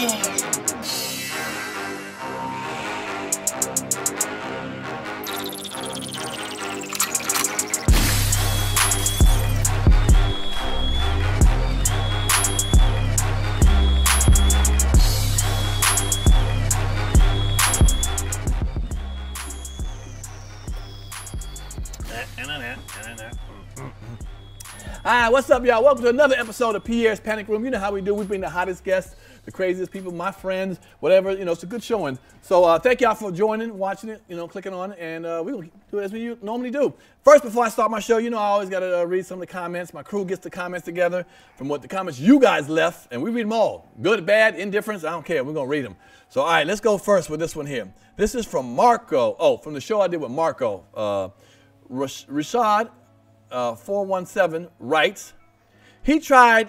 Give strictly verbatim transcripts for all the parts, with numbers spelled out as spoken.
Alright, what's up, y'all? Welcome to another episode of Pierre's Panic Room. You know how we do. We bring the hottest guests, the craziest people, my friends, whatever. You know, it's a good showing. So uh, thank y'all for joining, watching it, you know, clicking on it, and uh, we're going to do it as we normally do. First, before I start my show, you know I always got to uh, read some of the comments. My crew gets the comments together from what the comments you guys left, and we read them all. Good, bad, indifference, I don't care. We're going to read them. So, all right, let's go first with this one here. This is from Marco. Oh, from the show I did with Marco. Uh, Rash Rashad. Uh, four one seven writes, he tried,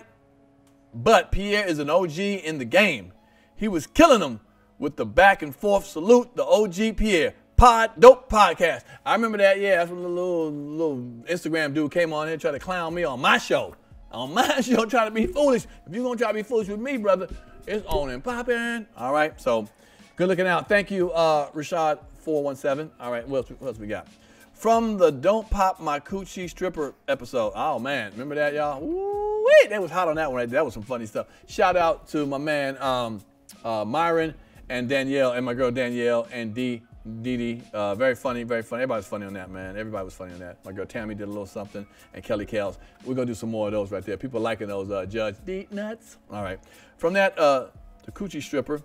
but Pierre is an O G in the game. He was killing him with the back and forth salute, the O G Pierre. Pod, dope podcast. I remember that, yeah, that's when the little, little Instagram dude came on here and tried to clown me on my show. On my show, trying to be foolish. If you're going to try to be foolish with me, brother, it's on and popping. All right, so good looking out. Thank you, uh, Rashad four one seven. All right, what else, what else we got? From the Don't Pop My Coochie Stripper episode. Oh, man. Remember that, y'all? Ooh, wait. That was hot on that one. That was some funny stuff. Shout out to my man, um, uh, Myron and Danielle, and my girl Danielle and Dee Dee. Uh, very funny, very funny. Everybody's funny on that, man. Everybody was funny on that. My girl Tammy did a little something, and Kelly Kells. We're going to do some more of those right there. People liking those, uh, Judge Deep Nuts. All right. From that, uh, the Coochie Stripper,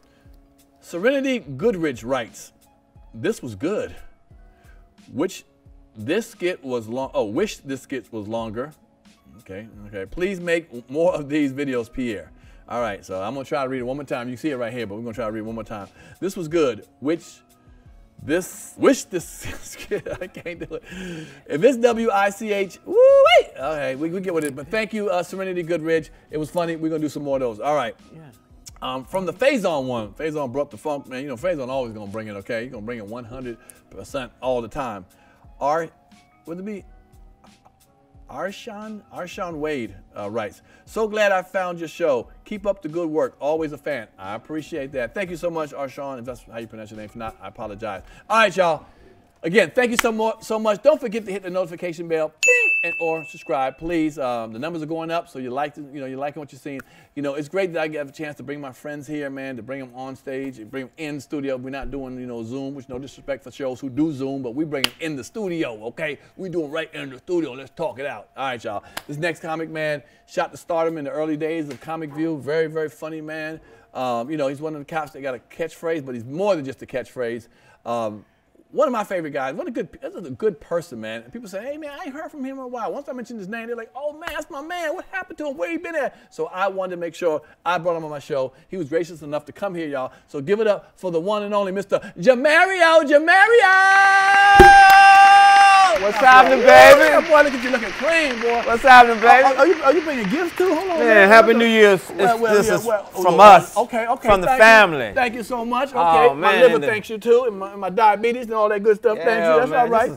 Serenity Goodrich writes, this was good. Which... This skit was long. Oh, wish this skit was longer. Okay, okay. Please make more of these videos, Pierre. All right, so I'm gonna try to read it one more time. You see it right here, but we're gonna try to read it one more time. This was good. Which this wish this skit. I can't do it. If it's W I C H. Woo wait. Okay, we we get with it. But thank you, uh, Serenity Goodrich. It was funny. We're gonna do some more of those. All right. Yeah. Um, from the Faison one, Faison brought the funk, man. You know, Faison always gonna bring it. Okay, you're gonna bring it one hundred percent all the time. Ar, would it be Arshan? Arshan Wade uh, writes, so glad I found your show. Keep up the good work. Always a fan. I appreciate that. Thank you so much, Arshan. If that's how you pronounce your name. If not, I apologize. All right, y'all. Again, thank you so, more, so much. Don't forget to hit the notification bell and or subscribe, please. Um, the numbers are going up, so you like, you know, you're liking what you're seeing. You know, it's great that I get a chance to bring my friends here, man, to bring them on stage, and bring them in the studio. We're not doing, you know, Zoom, which no disrespect for shows who do Zoom, but we bring them in the studio, okay? We do it right in the studio. Let's talk it out. All right, y'all. This next comic, man, shot to stardom in the early days of Comic View. Very, very funny, man. Um, you know, he's one of the cops that got a catchphrase, but he's more than just a catchphrase. Um, One of my favorite guys. What a good, this is a good person, man. And people say, hey, man, I ain't heard from him in a while. Once I mentioned his name, they're like, oh, man, that's my man. What happened to him? Where he been at? So I wanted to make sure I brought him on my show. He was gracious enough to come here, y'all. So give it up for the one and only Mister Jemmerio. Jemmerio! What's happening, baby? Oh, boy, look at you looking clean, boy. What's happening, baby? Are, are, you, are you bringing gifts, too? Hold on. Man, man. Happy New Year's. Well, well, this yeah, is well, from well, us. Okay, okay. From the thank family. You. Thank you so much. Okay. Oh, man, my liver the... thanks you, too, and my, and my diabetes and all. All that good stuff, yeah, thank you. That's man, all right.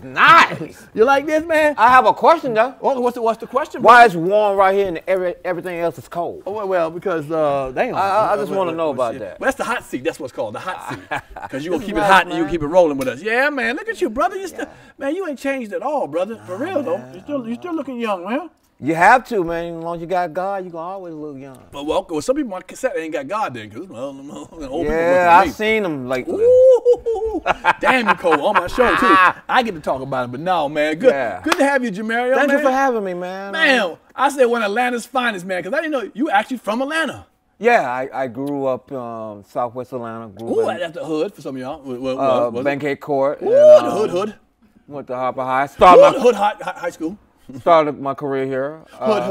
This is nice. You like this, man? I have a question, though. Well, what's the what's the question? Why is warm right here and every, everything else is cold? Oh well, because uh, damn. I, I, I just want to know about shit. That. Well, that's the hot seat. That's what's called the hot seat. Because you gonna keep right, it hot man. And you keep it rolling with us. Yeah, man. Look at you, brother. You still, yeah. man. You ain't changed at all, brother. For real, though. You still you still looking young, man. You have to, man. As long as you got God, you gonna always look young. But well, well, some people on cassette ain't got God then, cause well, old yeah, I seen them like. Ooh, damn you, Cole, on my show too. I get to talk about it, but no, man. Good, yeah. good to have you, Jemmerio. Thank man. you for having me, man. Man, I said one of Atlanta's finest, man, cause I didn't know you actually from Atlanta. Yeah, I, I grew up um, Southwest Atlanta. Grew Ooh, that's the hood for some of y'all. What, what, uh, what Bankhead Court. Ooh, and, um, the hood, hood. Went to Harper High. Started hood, my hood, high, high school. Started my career here. Hood, uh,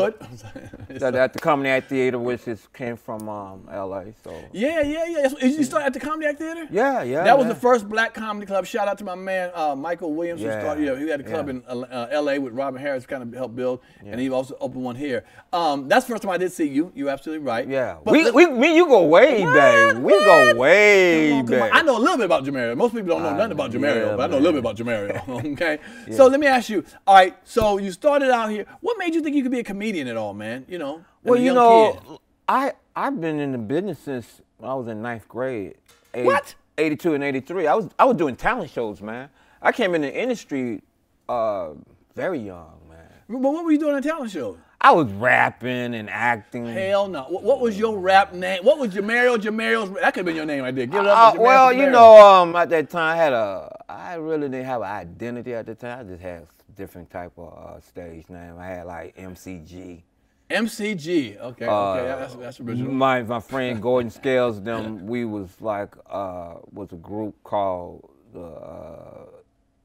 hood. At, at the Comedy Act Theater, which is came from um, L A. So. Yeah, yeah, yeah. You started at the Comedy Act Theater? Yeah, yeah. That was yeah. the first black comedy club. Shout out to my man uh, Michael Williams. Yeah. Who started, you know, he had a club yeah. in uh, L A with Robin Harris, kind of helped build, yeah. and he also opened one here. Um, that's the first time I did see you. You're absolutely right. Yeah. But we, we, me, you go way what? back. We what? go way on, back. I know a little bit about Jemmerio. Most people don't know I nothing know, about Jemmerio, yeah, but man. I know a little bit about Jemmerio. Okay. Yeah. So let me ask you. All right. So you started started out here. What made you think you could be a comedian at all, man? You know, well, you know, kid. I I've been in the business since when I was in ninth grade. eighty, what? eighty-two and eighty-three. I was I was doing talent shows, man. I came in the industry uh, very young, man. But what were you doing on talent shows? I was rapping and acting. Hell no. What, what was your rap name? What was Jemmerio, Jemmerio's? That could have been your name right there. Give it up uh, Jemmerio, well, Jemmerio. You know, um, at that time, I had a, I really didn't have an identity at the time. I just had a different type of uh, stage name. I had like M C G. M C G, okay, uh, okay, that's, that's original. My my friend Gordon Scales, them we was like uh, was a group called the. Uh,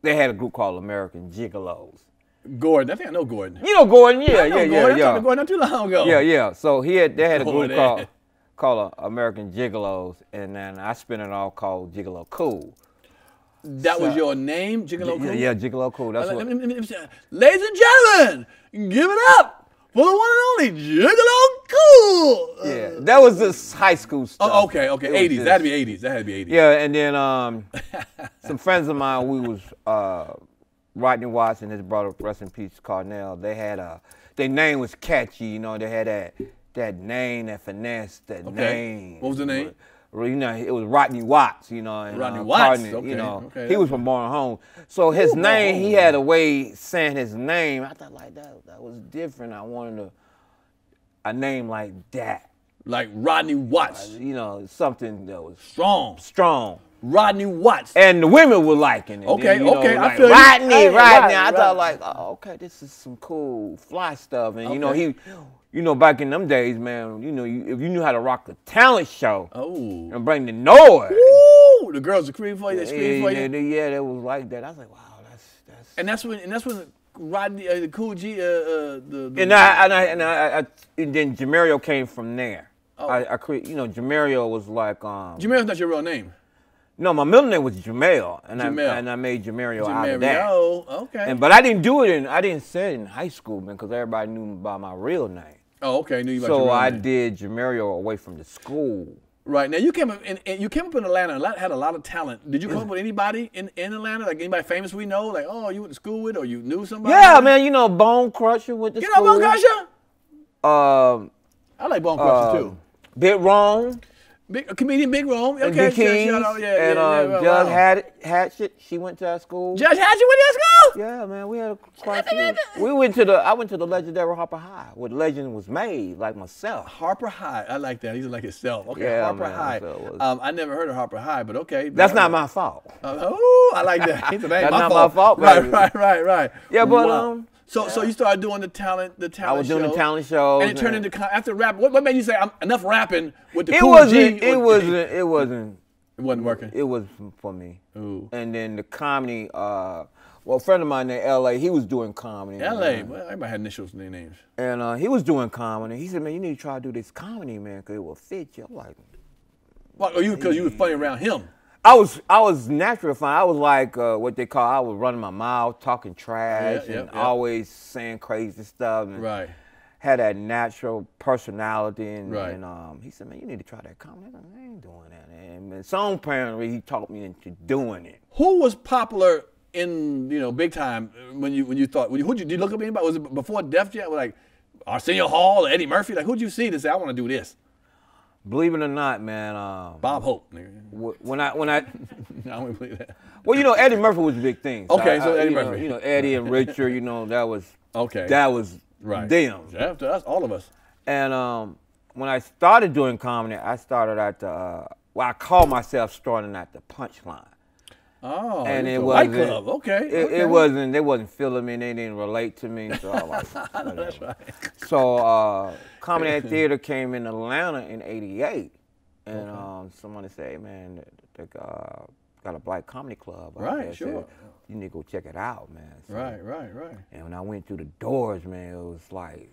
they had a group called American Gigolos. Gordon, I think I know Gordon. You know Gordon, yeah, yeah, I know yeah, Gordon. yeah. I yeah. Gordon not too long ago. Yeah, yeah. So he had they had a group Gordon. called called uh, American Gigolos, and then I spun it off called Jiggalo Cool. That so, was your name, Jiggalo Cool. Yeah, yeah, Jiggalo Cool. That's uh, what. Let me, let me, let me say, ladies and gentlemen, give it up for the one and only Jiggalo Cool. Yeah, that was this high school stuff. Oh, okay, okay, eighties. That'd be eighties. That had to be eighties. Yeah, and then um, some friends of mine, we was uh, Rodney Watts and his brother, rest in peace, Cornell. They had a, their name was catchy. You know, they had that that name, that finesse, that okay. name. What was the name? You know, it was Rodney Watts. You know, and, Rodney uh, Watts. Cardinal, okay. You know, okay. He was from Barn Home. So his Ooh, name, he had a way saying his name. I thought like that, that was different. I wanted a, a name like that, like Rodney Watts. Uh, you know, something that was strong, strong. Rodney Watts. And the women were liking it. Okay, you know, okay, like, I feel Rodney, you. Hey, Rodney, Rodney. I thought like, oh, okay, this is some cool fly stuff, and okay. you know he. You know, back in them days, man, you know, you, if you knew how to rock the talent show oh. and bring the noise. Woo! The girls are screaming for you, they scream for you. Yeah, they, yeah, they was like that. I was like, wow, that's... that's and that's when and that's when Rodney, uh, the Cool G, uh, uh, the... the and, I, and, I, and, I, I, and then Jemmerio came from there. Oh. I, I cre you know, Jemmerio was like... Um, Jemmerio's not your real name. No, my middle name was Jamel, and Jamel. I and I made Jemmerio out of that. Jemmerio, okay. And, but I didn't do it in I didn't say it in high school, man, because everybody knew by my real name. Oh, okay. Knew you so I name. did Jemmerio away from the school. Right now, you came up in, and you came up in Atlanta and had a lot of talent. Did you come up with anybody in, in Atlanta, like anybody famous we know, like oh you went to school with or you knew somebody? Yeah, with? man. You know Bone Crusher with the you school. You know Bone Crusher? Um, I like Bone Crusher uh, too. Bit wrong. Big, comedian Big Rome. Okay, and Big Kings, shout out. Yeah, and yeah, uh, yeah, Judge wow. Hatchet, she went to our school. Judge Hatchet went to our school? Yeah, man, we had a class. We went to the, I went to the legendary Harper High, where the legend was made, like myself. Harper High, I like that. He's like himself. Okay, yeah, Harper man, High. So was... um, I never heard of Harper High, but okay. That's not my fault. Uh, oh, I like that. That's my not fault. my fault. Baby. Right, right, right, right. Yeah, but wow. um. So, yeah. so you started doing the talent, the talent. I was show, doing the talent show, and it turned and into after rap. What, what made you say I'm enough rapping with the it Cool G? It, it wasn't. It wasn't. It wasn't working. It was for me. Ooh. And then the comedy. Uh, well, a friend of mine in L A, he was doing comedy. L A, well, everybody had initials in their names. And uh, he was doing comedy. He said, "Man, you need to try to do this comedy, man, because it will fit you." I'm like, "What? Well, you because you were funny around him." I was I was naturally fine. I was like uh, what they call I was running my mouth, talking trash, yeah, yeah, and yeah. always saying crazy stuff. And right. Had that natural personality, and, right. and um, he said, "Man, you need to try that comedy." I ain't doing that. And, and so apparently, he talked me into doing it. Who was popular in you know big time when you when you thought? When you, who'd you, did you look up anybody? Was it before Def Jam? Like Arsenio Hall, or Eddie Murphy? Like who'd you see to say I want to do this? Believe it or not, man. Um, Bob Hope. When I, when I, no, I don't believe that. Well, you know, Eddie Murphy was a big thing. So okay, I, so I, Eddie Murphy. Know, you know, Eddie and Richard. You know, that was okay. That was right. them. Yeah, to us, all of us. And um, when I started doing comedy, I started at the. Uh, well, I called myself starting at the Punchline. Oh, and it was White Club. Okay, it, okay. it wasn't. They wasn't feeling me. They didn't relate to me. So I was like, no, that's right. So uh, Comedy Act Theater came in Atlanta in eighty-eight, and okay. um, somebody said, hey, "Man, they, they uh, got a black comedy club." Out right, there. sure. Said, you need to go check it out, man. So, right, right, right. And when I went through the doors, man, it was like.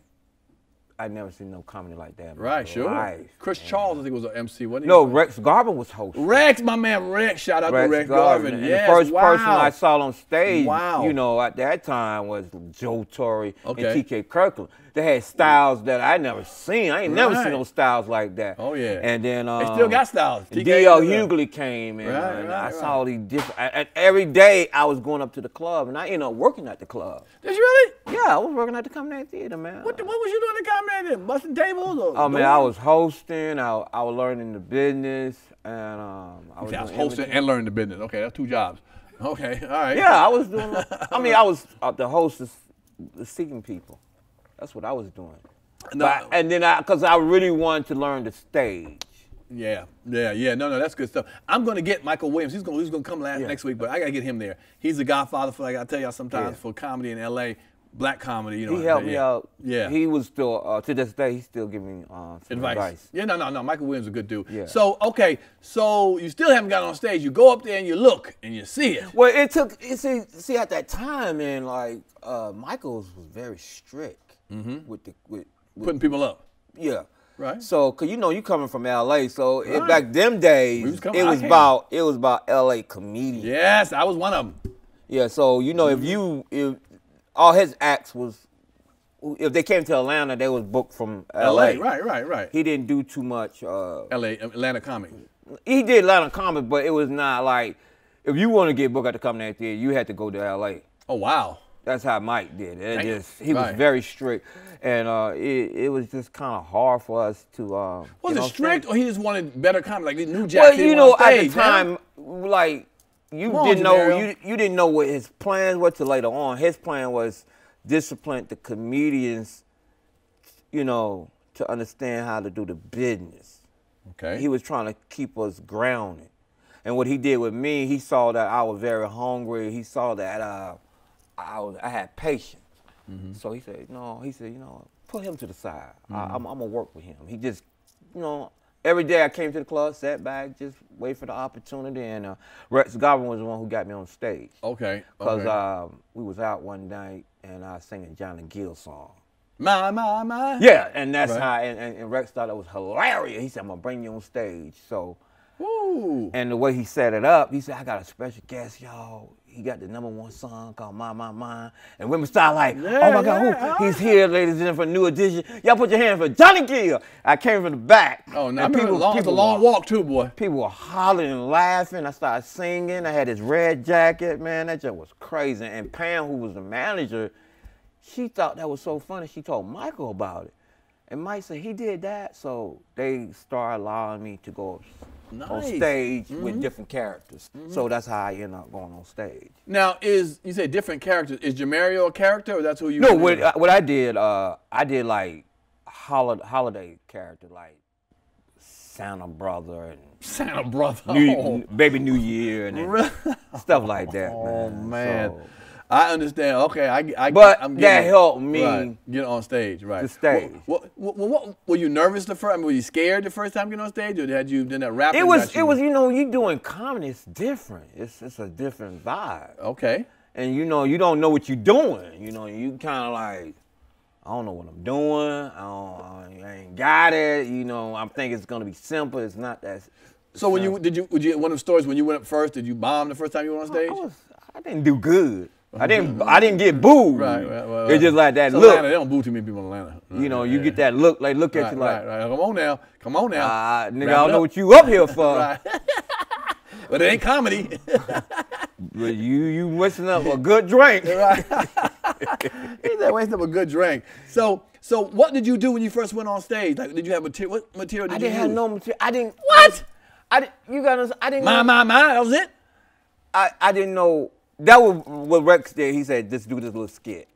I'd never seen no comedy like that. Right, sure. Life, Chris man. Charles, I think, was an M C. Wasn't he? No, Rex Garvin was hosting. Rex, my man Rex. Shout out Rex to Rex Garvin. Garvin. Yes, and the first wow. person I saw on stage, wow. you know, at that time was Joe Torre okay. and T K Kirkland. They had styles that I never seen. I ain't right. never seen no styles like that. Oh, yeah. And then... Um, they still got styles. D L Hughley came in. Right, and right, I right. saw all these different... I, every day, I was going up to the club, and I ended up working at the club. Did you really? Yeah, I was working at the Comedy Act Theater, man. What the, what was you doing at the Comedy Act Theater? Busting tables? Or oh man, I was hosting. I I was learning the business, and um, I was, I was hosting everything. And learning the business. Okay, that's two jobs. Okay, all right. Yeah, I was doing. I mean, I was uh, the host is seeking people. That's what I was doing. No. But, and then I, because I really wanted to learn the stage. Yeah, yeah, yeah. No, no, that's good stuff. I'm gonna get Michael Williams. He's gonna he's gonna come last yeah. next week, but I gotta get him there. He's the godfather for, like I tell y'all sometimes, yeah. for comedy in L A. Black comedy, you know. He helped me out. Yeah, he was still uh, to this day. He's still giving me uh, advice. advice. Yeah, no, no, no. Michael Williams is a good dude. Yeah. So okay, so you still haven't got on stage. You go up there and you look and you see it. Well, it took. It, see, see, at that time, man, like uh, Michael's was very strict mm-hmm. with the with, with putting people up. Yeah. Right. So, cause you know you coming from L A, so right. it, back them days was coming, it was about it was about L A comedians. Yes, I was one of them. Yeah. So you know mm-hmm. if you if all his acts was, if they came to Atlanta, they was booked from L A. L A right, right, right. He didn't do too much. Uh, L A, Atlanta comic. He did Atlanta comic, but it was not like, if you want to get booked at the Comedy Act Theater, you had to go to L A. Oh, wow. That's how Mike did it. Just, he right. was very strict. And uh, it, it was just kind of hard for us to. Um, was it strict or he just wanted better comedy? Like New Jack Well, you know, at the time, man. like, You on, didn't know you, you didn't know what his plans were till later on. His plan was discipline the comedians, you know, to understand how to do the business. Okay. He was trying to keep us grounded. And what he did with me, he saw that I was very hungry. He saw that uh, I was, I had patience. Mm-hmm. So he said, no, he said, you know, put him to the side. Mm-hmm. I, I'm, I'm gonna work with him. He just, you know. Every day I came to the club, sat back, just wait for the opportunity. And uh, Rex Garvin was the one who got me on stage. Okay. Because okay. um, we was out one night and I was singing Johnny Gill song. My, my, my. Yeah, and that's right. how, and, and, and Rex thought it was hilarious. He said, I'm going to bring you on stage. So, Woo. and the way he set it up, he said, I got a special guest, y'all. He got the number one song called My, My, Mine. And women start like, yeah, oh my God, yeah, who? he's here, ladies and gentlemen, for New Edition. Y'all put your hands for Johnny Gill. I came from the back. Oh, no, people, long, people, it was a long walk too, boy. People were hollering and laughing. I started singing. I had this red jacket, man. That just was crazy. And Pam, who was the manager, she thought that was so funny. She told Michael about it. And Mike said, he did that. So they started allowing me to go Nice. on stage mm-hmm. with different characters. Mm-hmm. So that's how I end up going on stage. Now, is you say different characters. Is Jemmerio a character or that's who you No, what, I, what I did, uh, I did like holiday, holiday character, like Santa Brother. and Santa Brother. New, oh. Baby New Year and, and stuff like that, man. Oh, man. So, I understand. Okay, I, I but I'm that helped me right, get on stage, right? The stage. What, what, what, what, were you nervous the first? I mean, were you scared the first time getting on stage, or had you done that rapping? It was. It was. You know, you doing comedy. It's different. It's it's a different vibe. Okay. And you know, you don't know what you're doing. You know, you kind of like, I don't know what I'm doing. I, don't, I ain't got it. You know, I'm thinking it's gonna be simple. It's not that. So when simple. you did you would you one of the stories when you went up first? Did you bomb the first time you went on stage? I, was, I didn't do good. I didn't. I didn't get booed. Right, right, right, right. It's just like that so look. Atlanta, they don't boo too many people in Atlanta. Right, you know, you yeah. get that look. They like, look at right, you like, right, right. come on now, come on now. Uh, nigga, I don't know what you up here for. Right. But it ain't comedy. But you you wasting up a good drink. Right. He's not wasting up a good drink. So so what did you do when you first went on stage? Like, did you have material? What material did I you? I didn't have no material. I didn't. What? I didn't. You got I didn't. My know, my my. That was it. I I didn't know. That was what Rex did. He said, "Just do this little skit,"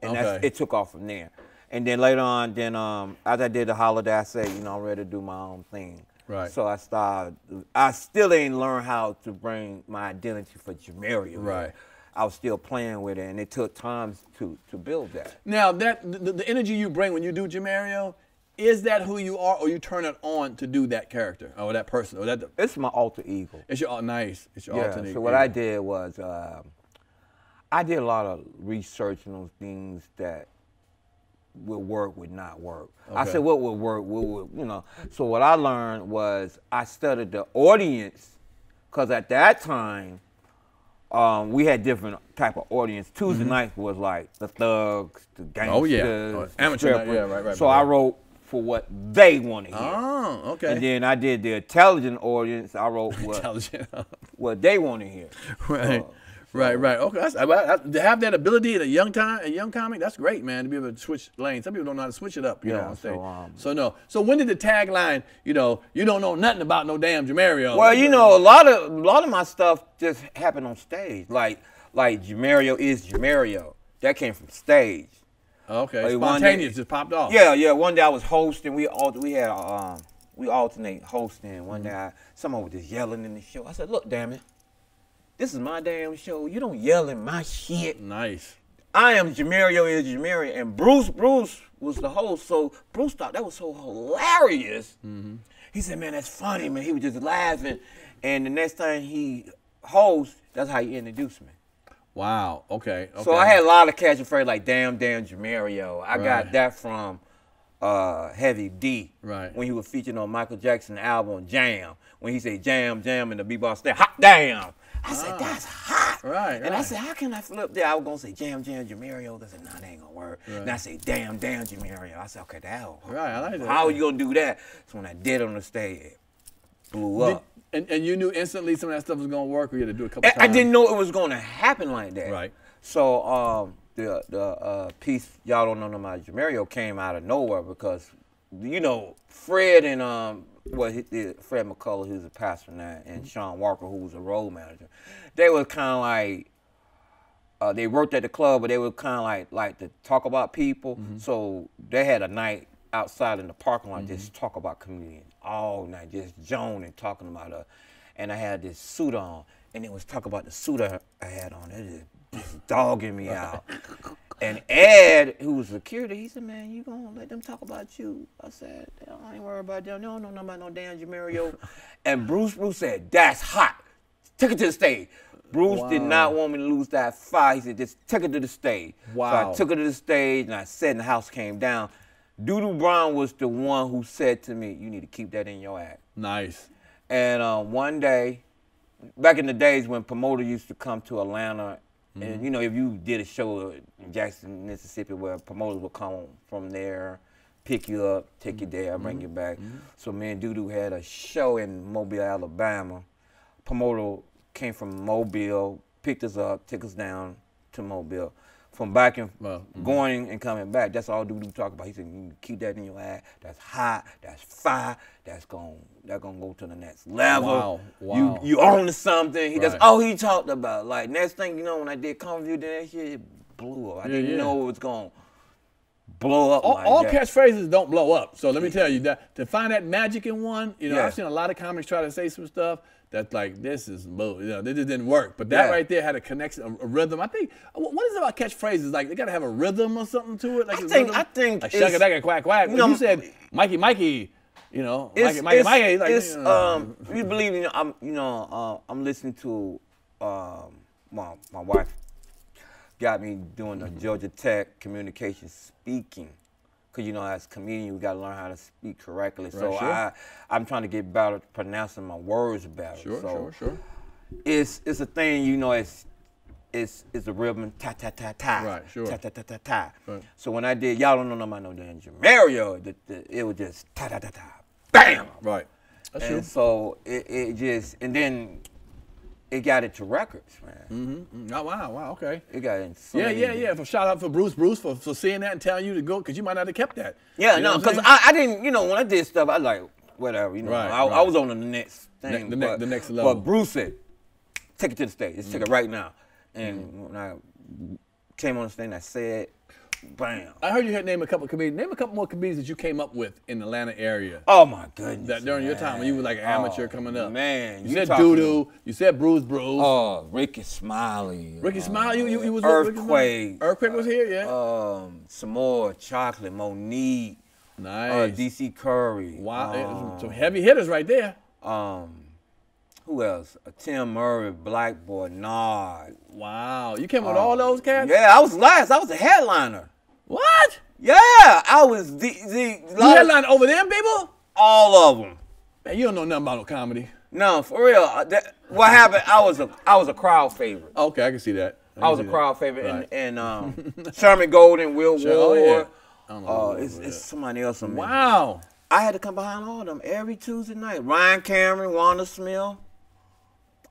and okay. that's, it took off from there. And then later on, then um, as I did the holiday, I said, "You know, I'm ready to do my own thing." Right. So I started. I still ain't learned how to bring my identity for Jemmerio. Right. I was still playing with it, and it took time to to build that. Now that the, the energy you bring when you do Jemmerio, is that who you are, or you turn it on to do that character, or that person, or that? The, it's my alter ego. It's your nice. It's your yeah, alter ego. So what I did was, uh, I did a lot of research on things that would work, would not work. Okay. I said what would work, what would you know? So what I learned was I studied the audience, because at that time, Um, we had different type of audience. Tuesday mm-hmm. night was like the thugs, the gangsters, oh yeah, oh, amateur night. Yeah, right, right. So right. I wrote for what they want to hear. Oh, okay. And then I did the intelligent audience. I wrote what, what they want to hear. Right, uh, Right, right. Okay, that's, I, I, to have that ability at a young time, a young comic, that's great, man. To be able to switch lanes. Some people don't know how to switch it up. You yeah, know what I'm saying? So, um, so no. So when did the tagline, you know, you don't know nothing about no damn Jemmerio? Well, you know, a lot of a lot of my stuff just happened on stage. Like like Jemmerio is Jemmerio. That came from stage. Okay. Like, spontaneous day, just popped off. Yeah, yeah. One day I was hosting. We all we had um we alternate hosting. One mm-hmm. day I, someone was just yelling in the show. I said, look, damn it. This is my damn show. You don't yell in my shit. Nice. I am Jemmerio is Jemmerio, and Bruce Bruce was the host. So Bruce thought that was so hilarious. Mm-hmm. He said, "Man, that's funny, man." He was just laughing, and the next time he hosts, that's how he introduced me. Wow. Okay. okay. So I had a lot of catchy phrases like "Damn, damn Jemmerio." I right. got that from uh, Heavy D. Right. When he was featured on Michael Jackson's album Jam, when he said "Jam, jam" and the beatbox stand, hot damn. I said, ah, that's hot. Right, And right. I said, how can I flip that? I was going to say, jam, jam, Jemmerio. I said, nah, that ain't going to work. Right. And I said, damn, damn, Jemmerio. I said, okay, that'll work. Right, I like that. How are you going to do that? So when I did on the stage, it blew up. Did, and, and you knew instantly some of that stuff was going to work, or you had to do it a couple I, times? I didn't know it was going to happen like that. Right. So um, the, the uh, piece, Y'all Don't Know Nothing About Jemmerio, came out of nowhere because, you know, Fred and... Um, Well, he, he, Fred McCullough, who's a pastor now, and Sean Walker, who was a road manager, they were kind of like, uh, they worked at the club, but they were kind of like, like to talk about people. Mm-hmm. So they had a night outside in the parking lot, mm-hmm. just talk about comedians all night, just joning, talking about her. And I had this suit on, and it was talking about the suit I, I had on. It just, just dogging me out. And Ed, who was security, he said, man, you gonna let them talk about you? I said, I ain't worried about them. No, no, no, about no damn Jemmerio. And Bruce Bruce said, that's hot. Take it to the stage. Bruce wow. did not want me to lose that fire. He said, just take it to the stage. Wow. So I took it to the stage, and I said, and the house came down. Doodoo Brown was the one who said to me, you need to keep that in your act. Nice. And uh, one day, back in the days when promoter used to come to Atlanta, Mm-hmm. and, you know, if you did a show in Jackson, Mississippi, where promoters would come from there, pick you up, take mm-hmm. you there, bring mm-hmm. you back. Mm-hmm. So me and Doodoo had a show in Mobile, Alabama. Promoter came from Mobile, picked us up, took us down to Mobile. From back and well, mm-hmm. going and coming back, that's all Doodoo talked about. He said, you keep that in your ass. That's hot. That's fire. That's going that's gonna go to the next level. Wow, wow. You, you own something. He, right. That's all he talked about. Like, next thing you know, when I did Comic View, that shit it blew up. I yeah, didn't yeah. know it was going to blow up. All, like all catchphrases don't blow up. So let me tell you, that to find that magic in one, you know, yeah. I've seen a lot of comics try to say some stuff. That's like, this is, you know, this just didn't work. But that yeah. right there had a connection, a, a rhythm. I think, what is it about catchphrases? Like, they got to have a rhythm or something to it? Like I, think, I think like, shugga dugga, quack, quack. You, know, you said, Mikey, Mikey, you know, it's, Mikey, it's, Mikey, Mikey. It's, like, you know. um, you believe, you know, I'm, you know, uh, I'm listening to, um, my, my wife got me doing the Georgia Tech communication speaking. Because, you know, as a comedian, we got to learn how to speak correctly. Right, so sure. I, I'm trying to get better at pronouncing my words better. Sure, so sure, sure. It's, it's a thing, you know, it's, it's, it's a rhythm, ta, ta, ta, ta. Right, sure. Ta, ta, ta, ta, ta. Right. So when I did, y'all don't know nothing about no damn Jemmerio, it was just ta, ta, ta, ta, bam. Right. That's and true. so it, it just, and then it got into records, man. Mm-hmm. Oh, wow, wow, okay. It got into so Yeah, yeah, yeah. For, shout out for Bruce Bruce for, for seeing that and telling you to go, because you might not have kept that. Yeah, you know no, because I, I didn't, you know, when I did stuff, I was like, whatever, you know. Right, I, right. I was on the next thing. Ne the, ne but, the next level. But Bruce said, take it to the stage. Let's mm-hmm. take it right now. And mm-hmm. when I came on the stage, I said, bam. I heard you had named a couple of comedians. Name a couple more comedians that you came up with in the Atlanta area. Oh my goodness. That during man. your time when you were like an amateur oh, coming up. Man. You, you said Doodoo. You said Bruce Bruce. Oh, Ricky Smiley. Ricky uh, Smiley, you, you, you was Earthquake. Earthquake was here, yeah. Um, some more Chocolate, Monique. Nice. Uh, D C Curry. Wow. Um, some heavy hitters right there. Um Who else? Uh, Tim Murray, Black Boy, Nard. Wow. You came um, with all those cats? Yeah, I was last. I was a headliner. What? Yeah, I was the... the you headlined over them people? All of them. Man, you don't know nothing about no comedy. No, for real. That, what happened, I was, a, I was a crowd favorite. Okay, I can see that. I, I was a crowd that. favorite. Right. And, and um, Sherman Golden, Will sure, Ward. Oh, yeah. I don't know uh, it's, it's somebody else. Amazing. Wow. I had to come behind all of them every Tuesday night. Ryan Cameron, Wanda Smith.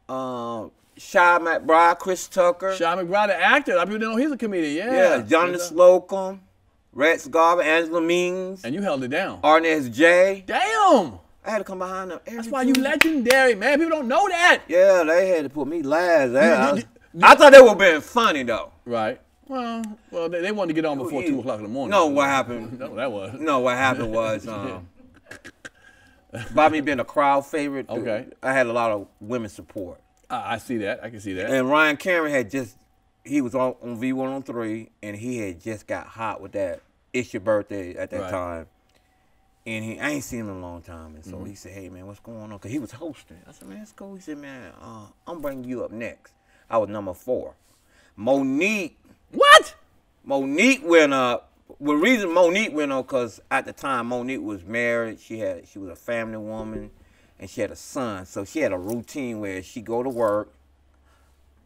Um, Shia McBride, Chris Tucker. Shia McBride, the actor. I didn't know he's a comedian. Yeah. Yeah. Jonathan Slocum, Rex Garvin, Angela Means. And you held it down. Arnez J. Damn. I had to come behind them. That's why you legendary, man. People don't know that. Yeah, they had to put me last. I, was, I thought they were being funny though. Right. Well, well, they, they wanted to get on before two o'clock in the morning. No, what happened? no, that was. No, what happened was um, by me being a crowd favorite. Okay. I had a lot of women support. I see that. I can see that. And Ryan Cameron had just, he was on, on V one oh three, and he had just got hot with that It's Your Birthday at that right. time. And he, I ain't seen him in a long time. And so mm-hmm. he said, hey, man, what's going on? Because he was hosting. I said, man, that's cool. He said, man, uh, I'm bringing you up next. I was number four. Monique. What? Monique went up. Well, the reason Monique went up, because at the time, Monique was married. She had, she was a family woman. And she had a son, so she had a routine where she go to work,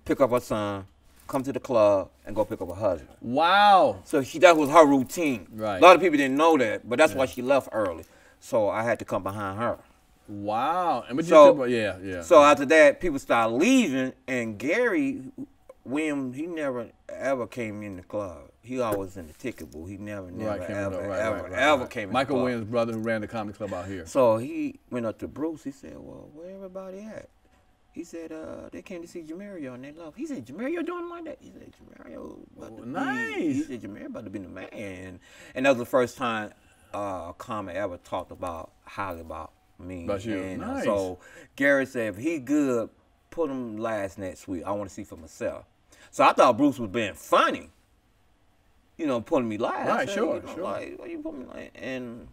pick up her son, come to the club, and go pick up her husband. Wow. So she, that was her routine. Right. A lot of people didn't know that, but that's yeah. why she left early. So I had to come behind her. Wow. And what so, you about, yeah, yeah. So after that, people started leaving, and Gary Williams, he never ever came in the club. He always in the ticket booth. He never, never, right, ever, right, ever, right, right, ever right. came in Michael the club. Williams' brother who ran the comedy club out here. So he went up to Bruce. He said, well, where everybody at? He said, uh, they came to see Jemmerio and they love. He said, Jemmerio doing like that? He said, Jemmerio about oh, to nice. Be. He said, Jemmerio about to be the man. And that was the first time uh, a comic ever talked about, highly about me. About you. And nice. So Gary said, if he good, put him last next week. I want to see for myself. So I thought Bruce was being funny. You know, pulling me live. Right, said, sure, you know, sure. Like, well, you put me live, and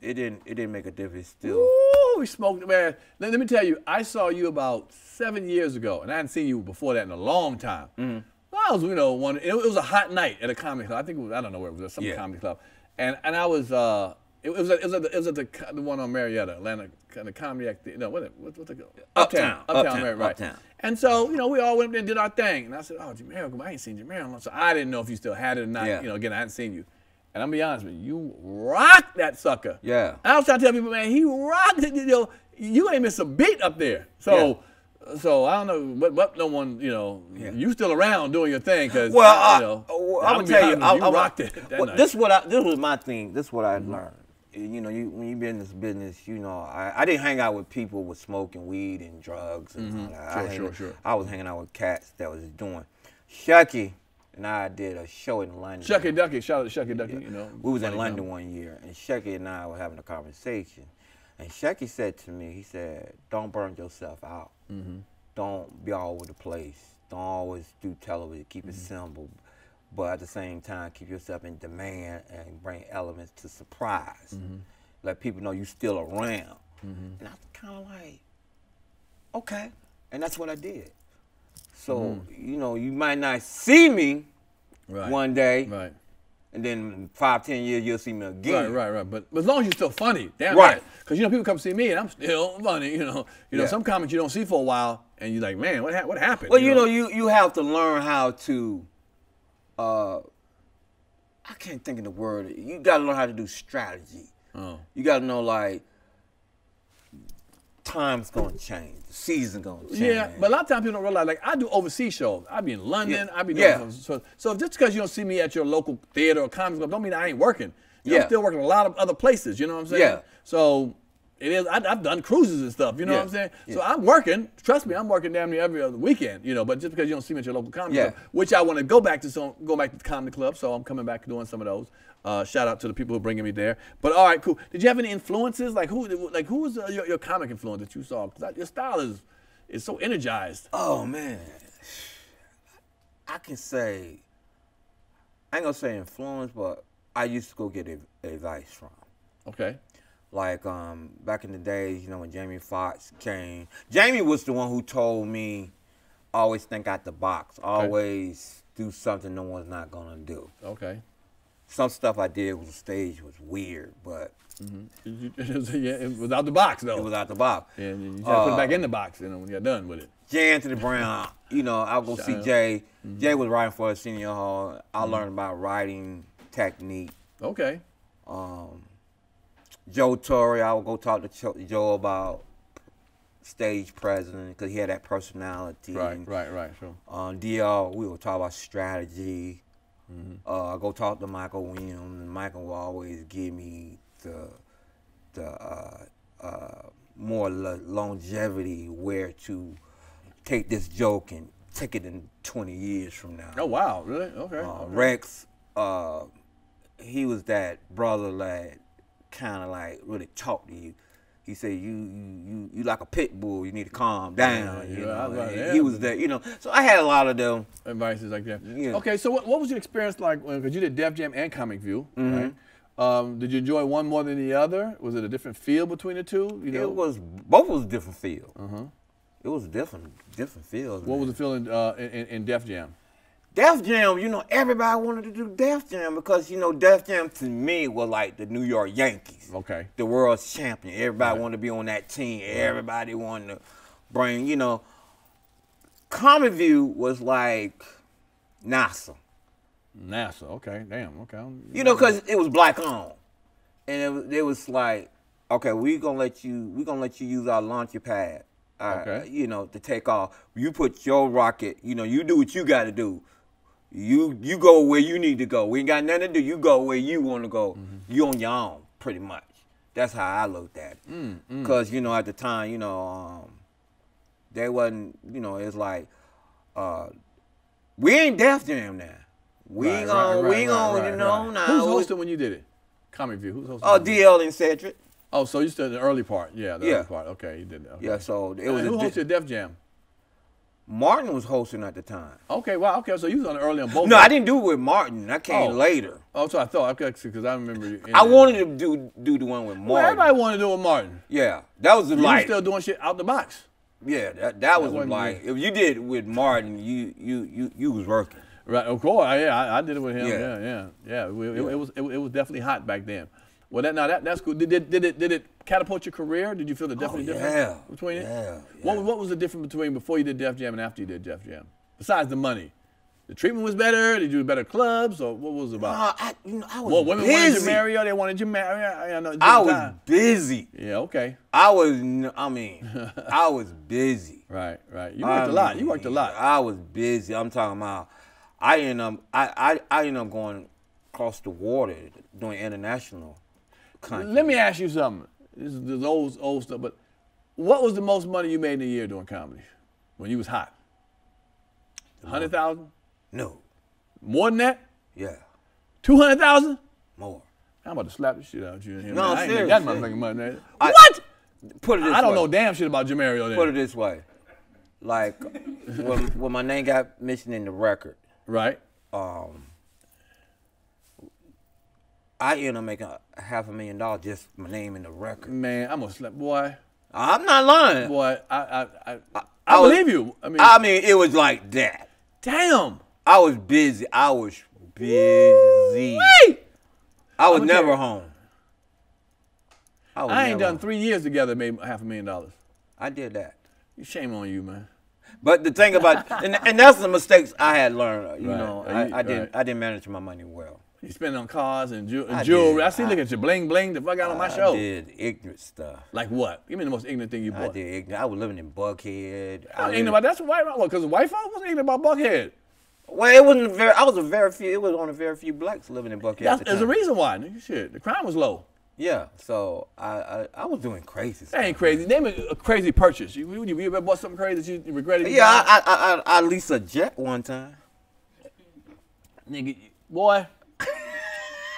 it didn't. It didn't make a difference. Still, ooh, we smoked, man. Let, let me tell you, I saw you about seven years ago, and I hadn't seen you before that in a long time. Mm-hmm. Well, I was, you know, one. It, it was a hot night at a comedy club. I think it was, I don't know where it was. Some yeah. comedy club, and and I was. Uh, it, it was. At, it was. At the, it was at the, the one on Marietta, Atlanta, the Comedy Act Theater. No, what? What? What's it called? Uptown. Uptown. Uptown. Uptown. Right. Uptown. And so, you know, we all went up there and did our thing. And I said, oh, Jemmerio, I ain't seen Jemmerio. So I didn't know if you still had it or not. Yeah. You know, again, I hadn't seen you. And I'm going to be honest with you, you rocked that sucker. Yeah. And I was trying to tell people, man, he rocked it. You know, you ain't missed a beat up there. So, yeah. so I don't know, but, but no one, you know, yeah. you still around doing your thing. Cause, well, I, I, you know, well, I'm going to tell you, I, you I, rocked I, it that well, night. This, what I, this was my thing. This is what I mm-hmm. learned. You know, you, when you be in this business, you know, I, I didn't hang out with people with smoking weed and drugs and mm-hmm. all that. Sure, I sure, sure. I was hanging out with cats that was doing. Shuckey and I did a show in London. Shuckey Duckey, shout out to Shuckey Duckey, you know. We was in London now. one year, and Shuckey and I were having a conversation. And Shuckey said to me, he said, don't burn yourself out. Mm-hmm. Don't be all over the place. Don't always do television. Keep mm-hmm. it simple. But at the same time, keep yourself in demand and bring elements to surprise. Mm-hmm. Let people know you're still around. Mm-hmm. And I was kind of like, okay. And that's what I did. So, mm-hmm. you know, you might not see me right. one day. Right. And then five, ten years, you'll see me again. Right, right, right. But, but as long as you're still funny, damn right. right. Because, you know, people come see me and I'm still funny, you know. You know, yeah. some comments you don't see for a while and you're like, man, what, ha what happened? Well, you, you know, know you, you have to learn how to... Uh, I can't think of the word. You gotta learn how to do strategy. Oh. You gotta know, like, time's gonna change, the season's gonna change. Yeah, but a lot of times people don't realize, like, I do overseas shows. I be in London, yeah. I be doing yeah. so, so just because you don't see me at your local theater or comedy club don't mean I ain't working. You know, yeah. I'm still working a lot of other places, you know what I'm saying? Yeah. So, it is, I, I've done cruises and stuff, you know yeah. what I'm saying? Yeah. So I'm working, trust me, I'm working damn near every other weekend, you know, but just because you don't see me at your local comedy yeah. club, which I want to go back to, so go back to the comedy club, so I'm coming back doing some of those. Uh, shout out to the people who are bringing me there. But all right, cool. Did you have any influences? Like who Like who was uh, your, your comic influence that you saw? Because your style is, is so energized. Oh, man. I can say, I ain't going to say influence, but I used to go get advice from. Okay. Like, um, back in the days, you know, when Jamie Foxx came. Jamie was the one who told me, always think out the box. Always okay. do something no one's not going to do. Okay. Some stuff I did was stage was weird, but... Mm-hmm. it, was, yeah, it was out the box, though. It was out the box. Yeah, you had to uh, put it back in the box, you know, when you're done with it. Jay Anthony Brown, you know, I'll go Shut see up. Jay. Mm-hmm. Jay was writing for Arsenio Hall. I mm-hmm. learned about writing technique. Okay. Um... Joe Torre, I would go talk to Joe about stage president because he had that personality. Right, and, right, right, sure. Um, D L, we would talk about strategy. Mm-hmm. uh, I go talk to Michael Williams, and Michael will always give me the the uh, uh, more lo longevity where to take this joke and take it in twenty years from now. Oh wow, really? Okay. Uh, okay. Rex, uh, he was that brother that kind of like really talked to you. He said, you, you, you, you like a pit bull. You need to calm down. Yeah, you know? Like, yeah. He was there, you know. So I had a lot of them. Advices like that. Yeah. Okay, so what, what was your experience like? Because you did Def Jam and Comic View, mm-hmm. right? Um, did you enjoy one more than the other? Was it a different feel between the two? You know? It was, both was a different feel. Uh-huh. It was different, different feels. What man. was the feeling uh, in, in Def Jam? Def Jam, you know, everybody wanted to do Def Jam because, you know, Def Jam to me was like the New York Yankees. Okay. The world's champion. Everybody right. wanted to be on that team. Right. Everybody wanted to bring, you know. Comic View was like NASA. NASA, okay, damn, okay. You know, because it was black on. And it, it was like, okay, we're going to let you, we're going to let you use our launcher pad, our, okay. you know, to take off. You put your rocket, you know, you do what you got to do. You you go where you need to go. We ain't got nothing to do. You go where you want to go. Mm-hmm. You on your own, pretty much. That's how I looked at it. Mm-hmm. Cause you know at the time, you know, um, they wasn't. You know, it's like uh, we ain't Def Jam now. We right, on, right, we right, on, right, you know. Right. Now who's hosting when you did it? Comic View. Who's hosting? Oh, uh, D L and Cedric. Oh, so you started the early part. Yeah, the yeah. early part. Okay, you did that. Okay. Yeah, so it was. And who hosted Def Jam? Martin was hosting at the time. Okay, wow, okay, so you was on early on both. No, days. I didn't do it with Martin. I came oh. later. Oh, so I thought, okay, because I remember you. I wanted to do do the one with Martin. Well, everybody wanted to do it with Martin. Yeah, that was the you light. You still doing shit out the box. Yeah, that, that was like, if you did it with Martin, you you you you was working. Right, of course, yeah, I, I did it with him. Yeah, yeah, yeah. yeah. It, it, yeah. it was it, it was definitely hot back then. Well, that now that that's cool. Did, did, did it did it catapult your career? Did you feel the definite oh, yeah. difference between it? Yeah, yeah. What what was the difference between before you did Def Jam and after you did Def Jam? Besides the money, the treatment was better. Did you do better clubs or what was it about? No, I, you know, I was well, women busy. wanted Jemmerio. They wanted Jemmerio. I, know, I was time. busy. Yeah, okay. I was. I mean, I was busy. Right, right. You worked I a lot. Mean, you worked a lot. I was busy. I'm talking about. I end up. I I I end up going across the water doing international. Country. Let me ask you something. This is this old, old stuff, but what was the most money you made in a year doing comedy when you was hot? one hundred thousand? No. More than that? Yeah. two hundred thousand? More. I'm about to slap the shit out of you in here. No, man. Seriously. That's my fucking money. Man. I, what? Put it this I, I don't way. know damn shit about Jemmerio then. Put it this way. Like, when, when my name got mentioned in the record. Right. Um. I ended up making a half a million dollars just my name in the record. Man, I'm a slap boy. I'm not lying. Boy, I I I, I, I believe was, you. I mean, I mean, it was like that. Damn. I was busy. I was busy. Wait. I was never home. I, was I ain't never done home. three years together. Made half a million dollars. I did that. Shame on you, man. But the thing about and, and that's the mistakes I had learned. You right. know, I, you, I didn't right. I didn't manage my money well. You spend on cars and, ju and I jewelry. Did. I see, I, look at you, bling, bling, the fuck out I, on my show. I did ignorant stuff. Like what? Give me the most ignorant thing you bought. I did ignorant. I was living in Buckhead. I, I was ignorant about that's why I was, because white folks was ignorant about Buckhead. Well, it wasn't very, I was a very few, it was on a very few blacks living in Buckhead. That's, the there's a reason why, nigga, shit. The crime was low. Yeah, so I I, I was doing crazy stuff. That ain't crazy. Name a crazy purchase. You, you, you ever bought something crazy that you regretted? Yeah, I I, I I leased a jet one time. Nigga, boy.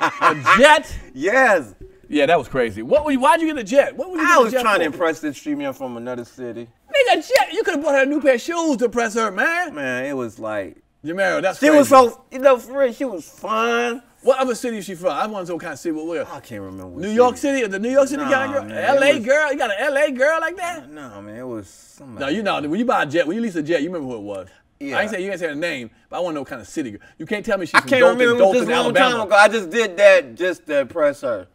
A jet? Yes. Yeah, that was crazy. What were you, why'd you get a jet? What were you I was trying for? to impress this streamer from another city. Nigga, jet, you could have bought her a new pair of shoes to impress her, man. Man, it was like. Jemmerio, that's she crazy. She was so, you know, for real, she was fun. What other city is she from? I want to kind of see what we're. I can't remember. New city. York City? The New York City nah, guy, girl? Man, L A was, girl? You got an L A girl like that? No, nah, man, it was somebody. No, you know, when you buy a jet, when you lease a jet, you remember who it was. Yeah. I ain't saying you ain't saying her name, but I want to know what kind of city. You can't tell me she's from Dalton, Alabama. I can't remember this long time ago. I just did that just to impress her.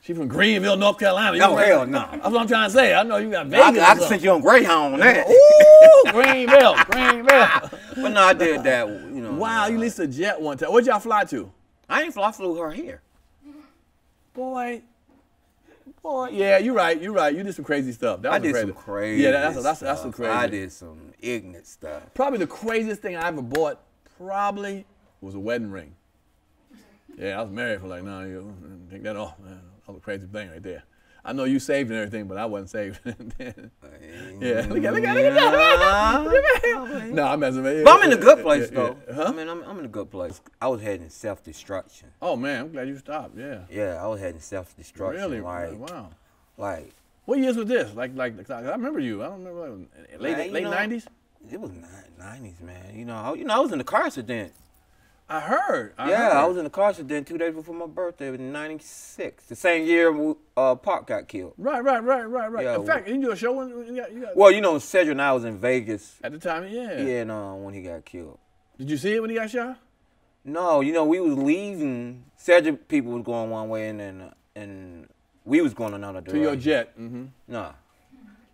She from Greenville, North Carolina. You no, hell no. Nah. That's what I'm trying to say. I know you got Vegas. No, I, I can send you on Greyhound on that. Ooh, Greenville, Greenville. But no, I did that. You know. Wow, you leased a jet one time. Where'd y'all fly to? I ain't fly. I flew her here. Boy, boy, yeah, you're right, you're right. You did some crazy stuff. That was I did crazy. some crazy Yeah, that's, that's, that's some crazy. I did some ignorant stuff. Probably the craziest thing I ever bought probably was a wedding ring. Yeah, I was married for like nine years. Take that off, man. That was a crazy thing right there. I know you saved and everything, but I wasn't saved. Yeah, look at, look at, look at that. Look at no, I'm messing with you. But I'm in a good place, though. Huh? I mean, I'm, I'm in a good place. I was heading self-destruction. Oh, man, I'm glad you stopped, yeah. Yeah, I was heading self-destruction. Really? Like, wow. Like. What years was this? Like, like, like I remember you. I don't remember. Like, late man, late know, nineties? It was nineties, man. You know, I, you know, I was in a car accident. I heard. I yeah, heard. I was in the car accident two days before my birthday. It was in ninety-six, the same year uh, Pop got killed. Right, right, right, right, right. Yeah, in fact, didn't you do a show when you got, you got... Well, you know, Cedric and I was in Vegas. At the time, yeah. Yeah, no, when he got killed. Did you see it when he got shot? No, you know, we was leaving. Cedric people was going one way, and then, and we was going another direction. To your jet? Mm-hmm. Nah.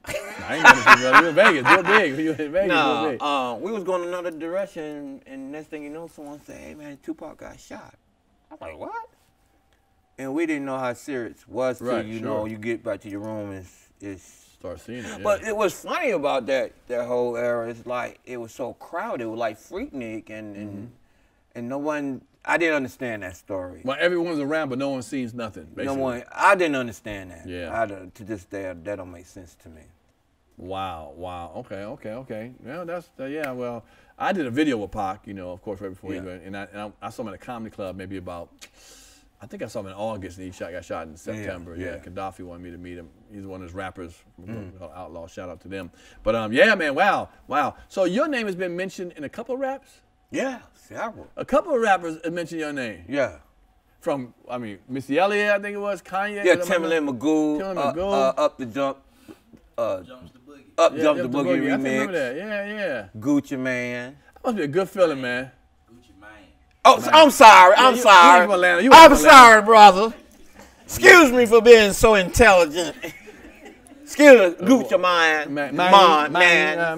I ain't gonna see you, you in Vegas, real big. You in Vegas, nah, big. Uh, we was going another direction, and next thing you know, someone said, hey man, Tupac got shot. I'm like, what? And we didn't know how serious it was right, till, you sure. know, you get back to your room and it's... Start seeing it, yeah. But it was funny about that that whole era. It's like, it was so crowded. It was like Freaknik, and, and, mm-hmm. and no one... I didn't understand that story. Well, everyone's around, but no one sees nothing, basically. No one, I didn't understand that. Yeah. I, to this day, that don't make sense to me. Wow, wow, okay, okay, okay. Well, that's, uh, yeah, well, I did a video with Pac, you know, of course, right before yeah. he went, and, I, and I, I saw him at a comedy club maybe about, I think I saw him in August, and he shot, got shot in September. Yeah, yeah. yeah, Gaddafi wanted me to meet him. He's one of his rappers, mm. Outlaw, shout out to them. But um, yeah, man, wow, wow. So your name has been mentioned in a couple of raps? Yeah, several. A couple of rappers mentioned your name. Yeah. From, I mean, Missy Elliott, I think it was, Kanye. Yeah, Timbaland Magoo. Timbaland Magoo. Uh, uh, up the Jump. Uh, Jumps the Boogie. Up yeah, Jump the, the Boogie, boogie. Remix. I remember that, yeah, yeah. Gucci Man. That must be a good feeling, man. Gucci Man. Oh, man. I'm sorry, I'm yeah, you, sorry. You Atlanta. You I'm Atlanta. sorry, brother. Excuse me for being so intelligent. Excuse me, Gucci Mine, man, man, man.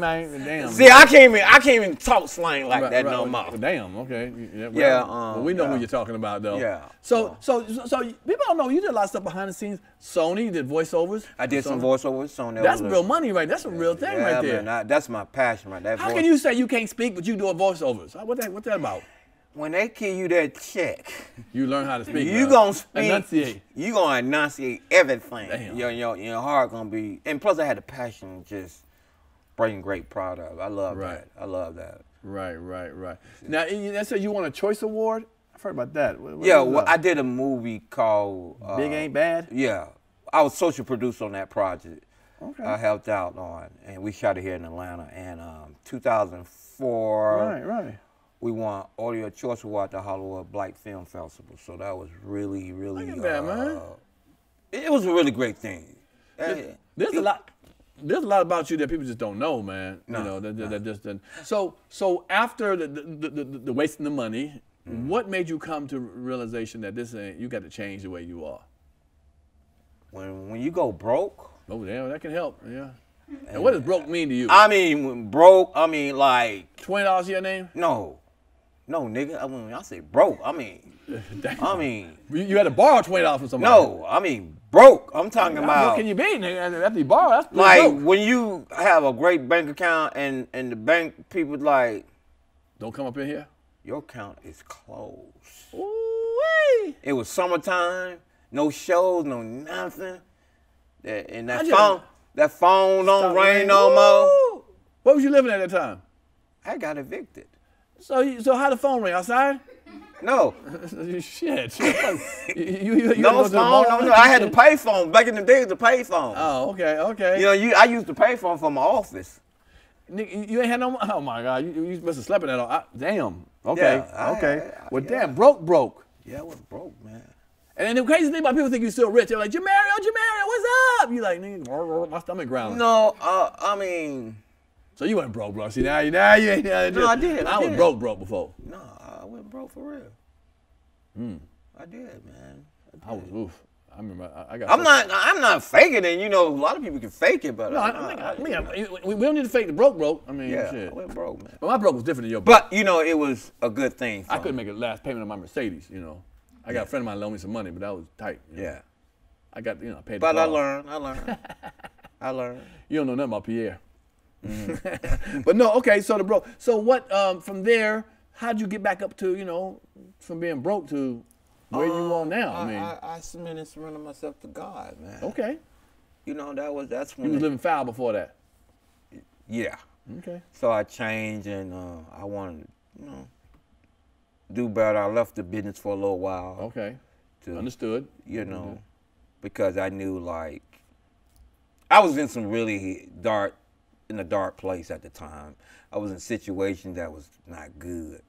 man. Damn, See, man. I can't even, I can't even talk slang like right, that right, no more. Well, damn, okay. Yeah, well, yeah um, well, we know yeah. who you're talking about though. Yeah. So, so, so, so people don't know you did a lot of stuff behind the scenes. Sony, you did voiceovers. I did Sony. some voiceovers. Sony. That's real money, right? That's a real thing, yeah, right there. Man, I, that's my passion, right? That How voice. can you say you can't speak but you do a voiceovers? What that? What that about? When they give you that check, you learn how to speak. You gonna speak. Enunciate. You gonna enunciate everything. Damn. Your, your, your heart gonna be. And plus, I had a passion just bringing great product. I love right. that. I love that. Right, right, right. Now, that said, you won a Choice Award. I've heard about that. What, what yeah, well, I did a movie called uh, Big Ain't Bad. Yeah, I was social producer on that project. Okay. I helped out on, and we shot it here in Atlanta. And um, two thousand four. Right, right. We won Audio Choice Award at the Hollywood Black Film Festival, so that was really, really. Look at that, uh, man. It was a really great thing. There's, uh, there's it, a lot. There's a lot about you that people just don't know, man. No, you know, that, no. that just. That. So, so after the the, the, the wasting the money, mm. what made you come to realization that this ain't? You got to change the way you are. When when you go broke. Oh yeah, that can help. Yeah. And, and what does broke mean to you? I mean, when broke. I mean, like twenty dollars your name? No. No, nigga, I mean, I say broke. I mean, I mean. You, you had to borrow twenty dollars from somebody. No, I mean, broke. I'm talking I mean, about. What can you be, nigga? After you borrow, that's pretty Like, broke. When you have a great bank account and, and the bank people like. Don't come up in here? Your account is closed. Ooh-wee. It was summertime, no shows, no nothing. That, and that I phone, just, that phone don't ring no more. Where was you living at that time? I got evicted. So, you, so how the phone ring outside? No. Shit. you, you, you no phone. No, no. I had the pay phone back in the days. The pay phone. Oh, okay, okay. You know, you, I used the pay phone for my office. Nigga, you ain't had no. Oh my God, you, you must have slept in that. All. I, damn. Okay. Yeah, okay. I, I, well, yeah. damn, broke, broke. Yeah, I was broke, man. And then the crazy thing about people think you're still rich. They're like, Jemmerio, Jemmerio, what's up? You like, nigga, my stomach growling. No, uh, I mean. So you weren't broke, bro. See, now you, now you ain't. Now no, I did. I, I did. was broke, broke before. No, I went broke for real. Mm. I did, man. I, did. I was oof. I remember. I, I got. I'm not. I'm not faking it. You know, a lot of people can fake it, but no, I, I, I, I, I mean, I, we, we don't need to fake the broke, broke. I mean, yeah, shit. I went broke, man. But my broke was different than your broke. But you know, it was a good thing. I couldn't me. make a last payment on my Mercedes. You know, I got yeah. a friend of mine loaned me some money, but that was tight. You know? Yeah. I got, you know, paid. But I learned, I learned, I learned. You don't know nothing about Pierre. Mm-hmm. But no, okay. So the bro. So what? Um, from there, how'd you get back up to, you know, from being broke to where um, you are now? I, I mean, I, I submitted and surrendered myself to God, man. Okay. You know, that was that's when you was living foul before that. Yeah. Okay. So I changed and uh, I wanted to, you know, do better. I left the business for a little while. Okay. To, Understood. You know, mm-hmm. because I knew, like, I was in some really dark, in a dark place at the time. I was in a situation that was not good.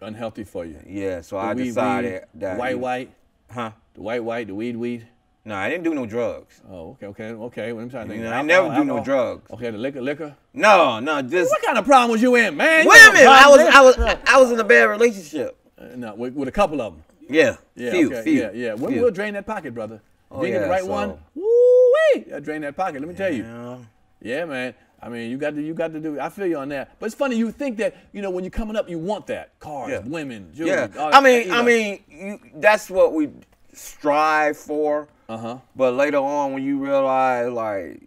Unhealthy for you. Yeah, so the I weed, decided weed, that. White, I, white? Huh? The white, white, the weed, weed? No, I didn't do no drugs. Oh, okay, okay, okay. Well, I'm trying to think. You know, I, I never I, do I, no I, drugs. Okay, the liquor, liquor. No, no, just. What kind of problem was you in, man? Women. I was, I was, I, I was in a bad relationship. Uh, no, with, with a couple of them. Yeah, yeah, few, okay, few, yeah, yeah. Few. We'll drain that pocket, brother. Oh, you yeah, get the right so. one. Woo-wee! I drain that pocket. Let me yeah. tell you. Yeah, man. I mean, you got to, you got to do. I feel you on that. But it's funny. You think that, you know, when you're coming up, you want that cars, yeah. women, jewelry. Yeah. All, I mean, you know. I mean, you, that's what we strive for. Uh-huh. But later on, when you realize, like,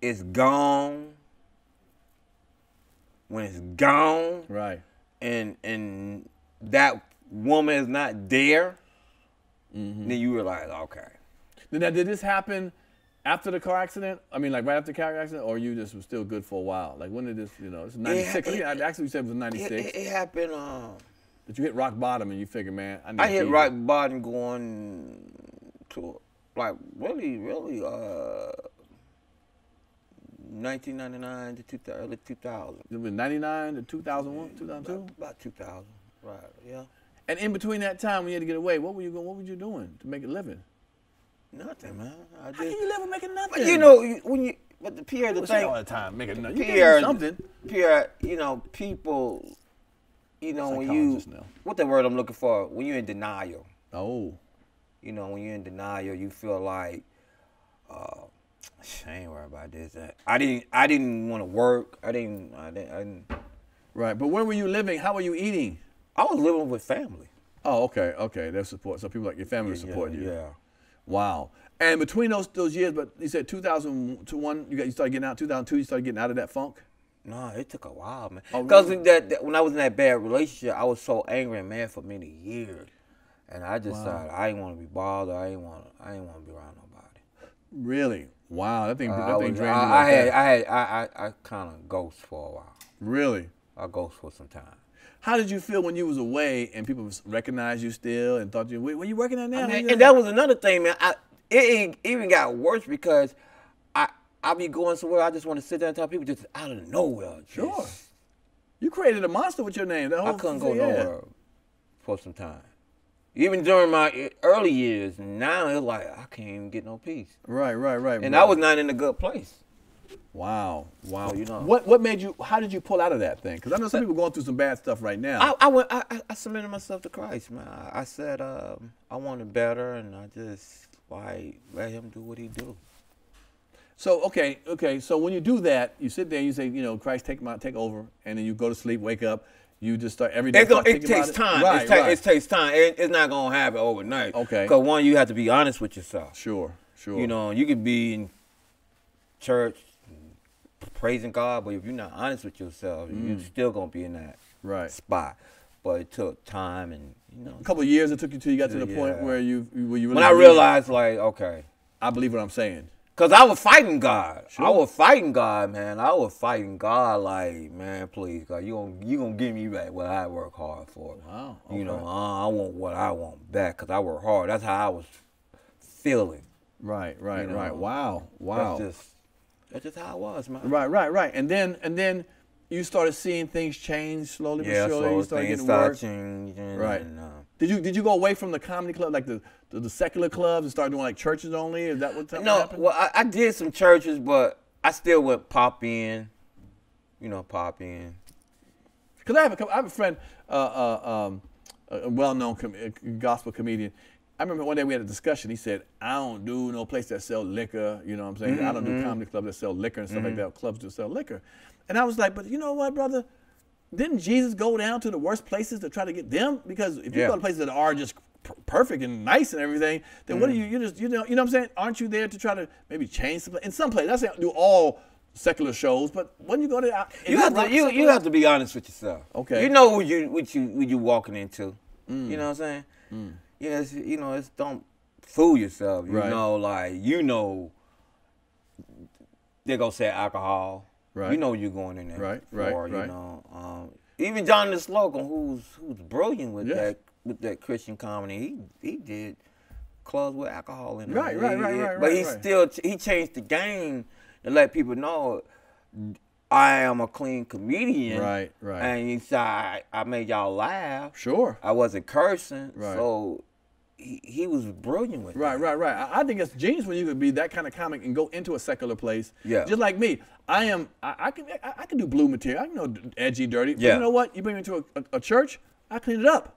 it's gone, when it's gone, right, and and that woman is not there, mm-hmm. then you realize, okay. Now, did this happen after the car accident? I mean, like, right after the car accident, or you just was still good for a while? Like, when did this, you know, it's ninety-six. It, it, I actually said it was ninety-six. It, it, it happened, um... Did you hit rock bottom and you figure, man, I need I hit rock bottom going to... Like, really, really, uh, nineteen ninety-nine to two, early two thousand. It was ninety-nine to two thousand one, two thousand two? About, about two thousand, right, yeah. And in between that time, when you had to get away, what were you going, what were you doing to make a living? Nothing, man. I How did. can you live with making nothing? But, you know, when you, but the Pierre, the thing. all the time, making nothing. Pierre, you something. Pierre, you know, people, you know, when you, now. what the word I'm looking for, when you're in denial. Oh. You know, when you're in denial, you feel like, uh, I ain't worried about this. I didn't, I didn't want to work. I didn't, I didn't, I didn't. Right, but where were you living? How were you eating? I was living with family. Oh, okay, okay, their support. So people like your family yeah, support yeah, you. Yeah. Wow. And between those those years, but you said two thousand one, you got, you started getting out. two thousand two, you started getting out of that funk. No, it took a while, man. Because oh, really? that, that when I was in that bad relationship, I was so angry and mad for many years. And I just wow. decided I didn't want to be bothered. I didn't want. I didn't want to be around nobody. Really? Wow. That thing. Uh, that thing drained me. Like I, had, I had. I I. I kind of ghost for a while. Really? I ghost for some time. How did you feel when you was away and people recognized you still and thought you? Were you working at now? I mean, and that, that was another thing, man. I, it, it even got worse because I I be going somewhere. I just want to sit there and tell people just out of nowhere. Just, sure. You created a monster with your name. That whole I couldn't go yeah. nowhere for some time. Even during my early years, now it's like, I can't even get no peace. Right, right, right. And right. I was not in a good place. Wow, wow. So, you know. What What made you, how did you pull out of that thing? Because I know some people going through some bad stuff right now. I I, went, I, I submitted myself to Christ, man. I, I said um, I wanted better, and I just, like, let him do what he do. So, okay, okay. So when you do that, you sit there and you say, you know, Christ, take my, take over, and then you go to sleep, wake up. You just start every day. It, start it, takes, time. It. Right, it, ta right. it takes time. It takes time. It's not gonna happen overnight. Okay. Because one, you have to be honest with yourself. Sure, sure. You know, you could be in church praising God, but if you're not honest with yourself, mm. you're still gonna be in that right spot. But it took time, and you know, a couple of years it took you till you got to the yeah. point where you where you. Really when I realized, like, okay, I believe what I'm saying. Cause I was fighting God. Sure. I was fighting God, man. I was fighting God, like, man, please, God, you gonna you gonna give me back what I work hard for. Wow. Okay. You know, uh, I want what I want back, cause I work hard. That's how I was feeling. Right, right, you know? right. Wow, wow. That's just that's just how I was, man. Right, right, right. And then and then you started seeing things change slowly but yeah, surely. So you started getting work. Started right. And, uh, did you did you go away from the comedy club, like the the, the secular clubs, and start doing like churches only? Is that what happened? No, well, I, I did some churches, but I still would pop in, you know, pop in. Cause I have a I have a friend, uh, uh, um, a well-known com gospel comedian. I remember one day we had a discussion. He said, I don't do no place that sell liquor. You know what I'm saying? Mm-hmm. I don't do comedy clubs that sell liquor and stuff mm-hmm. like that. Clubs that sell liquor. And I was like, but you know what, brother? Didn't Jesus go down to the worst places to try to get them? Because if you yeah. go to places that are just perfect and nice and everything, then mm. what do you, you just, you know, you know what I'm saying? Aren't you there to try to maybe change something? In some place, I say do all secular shows, but when you go to, you have to, you, you have to be honest with yourself. Okay. You know who you, what you, what you walking into. Mm. You know what I'm saying? Mm. Yes, you know, it's, don't fool yourself. You right. know, like, you know, they're gonna say alcohol. Right. You know you're going in there right, for, right, you right. know. Um, even Jonathan Slocum, who's who's brilliant with yes. that with that Christian comedy, he he did clubs with alcohol in it. Right, right, right, right. But he right. still he changed the game to let people know I am a clean comedian. Right, right. And he said I, I made y'all laugh. Sure. I wasn't cursing. Right. So he, he was brilliant with right, that. Right, right, right. I, I think it's genius when you could be that kind of comic and go into a secular place. Yeah. Just like me. I am. I, I can. I, I can do blue material. I can know edgy, dirty. Yeah. But you know what? You bring me to a, a, a church, I clean it up.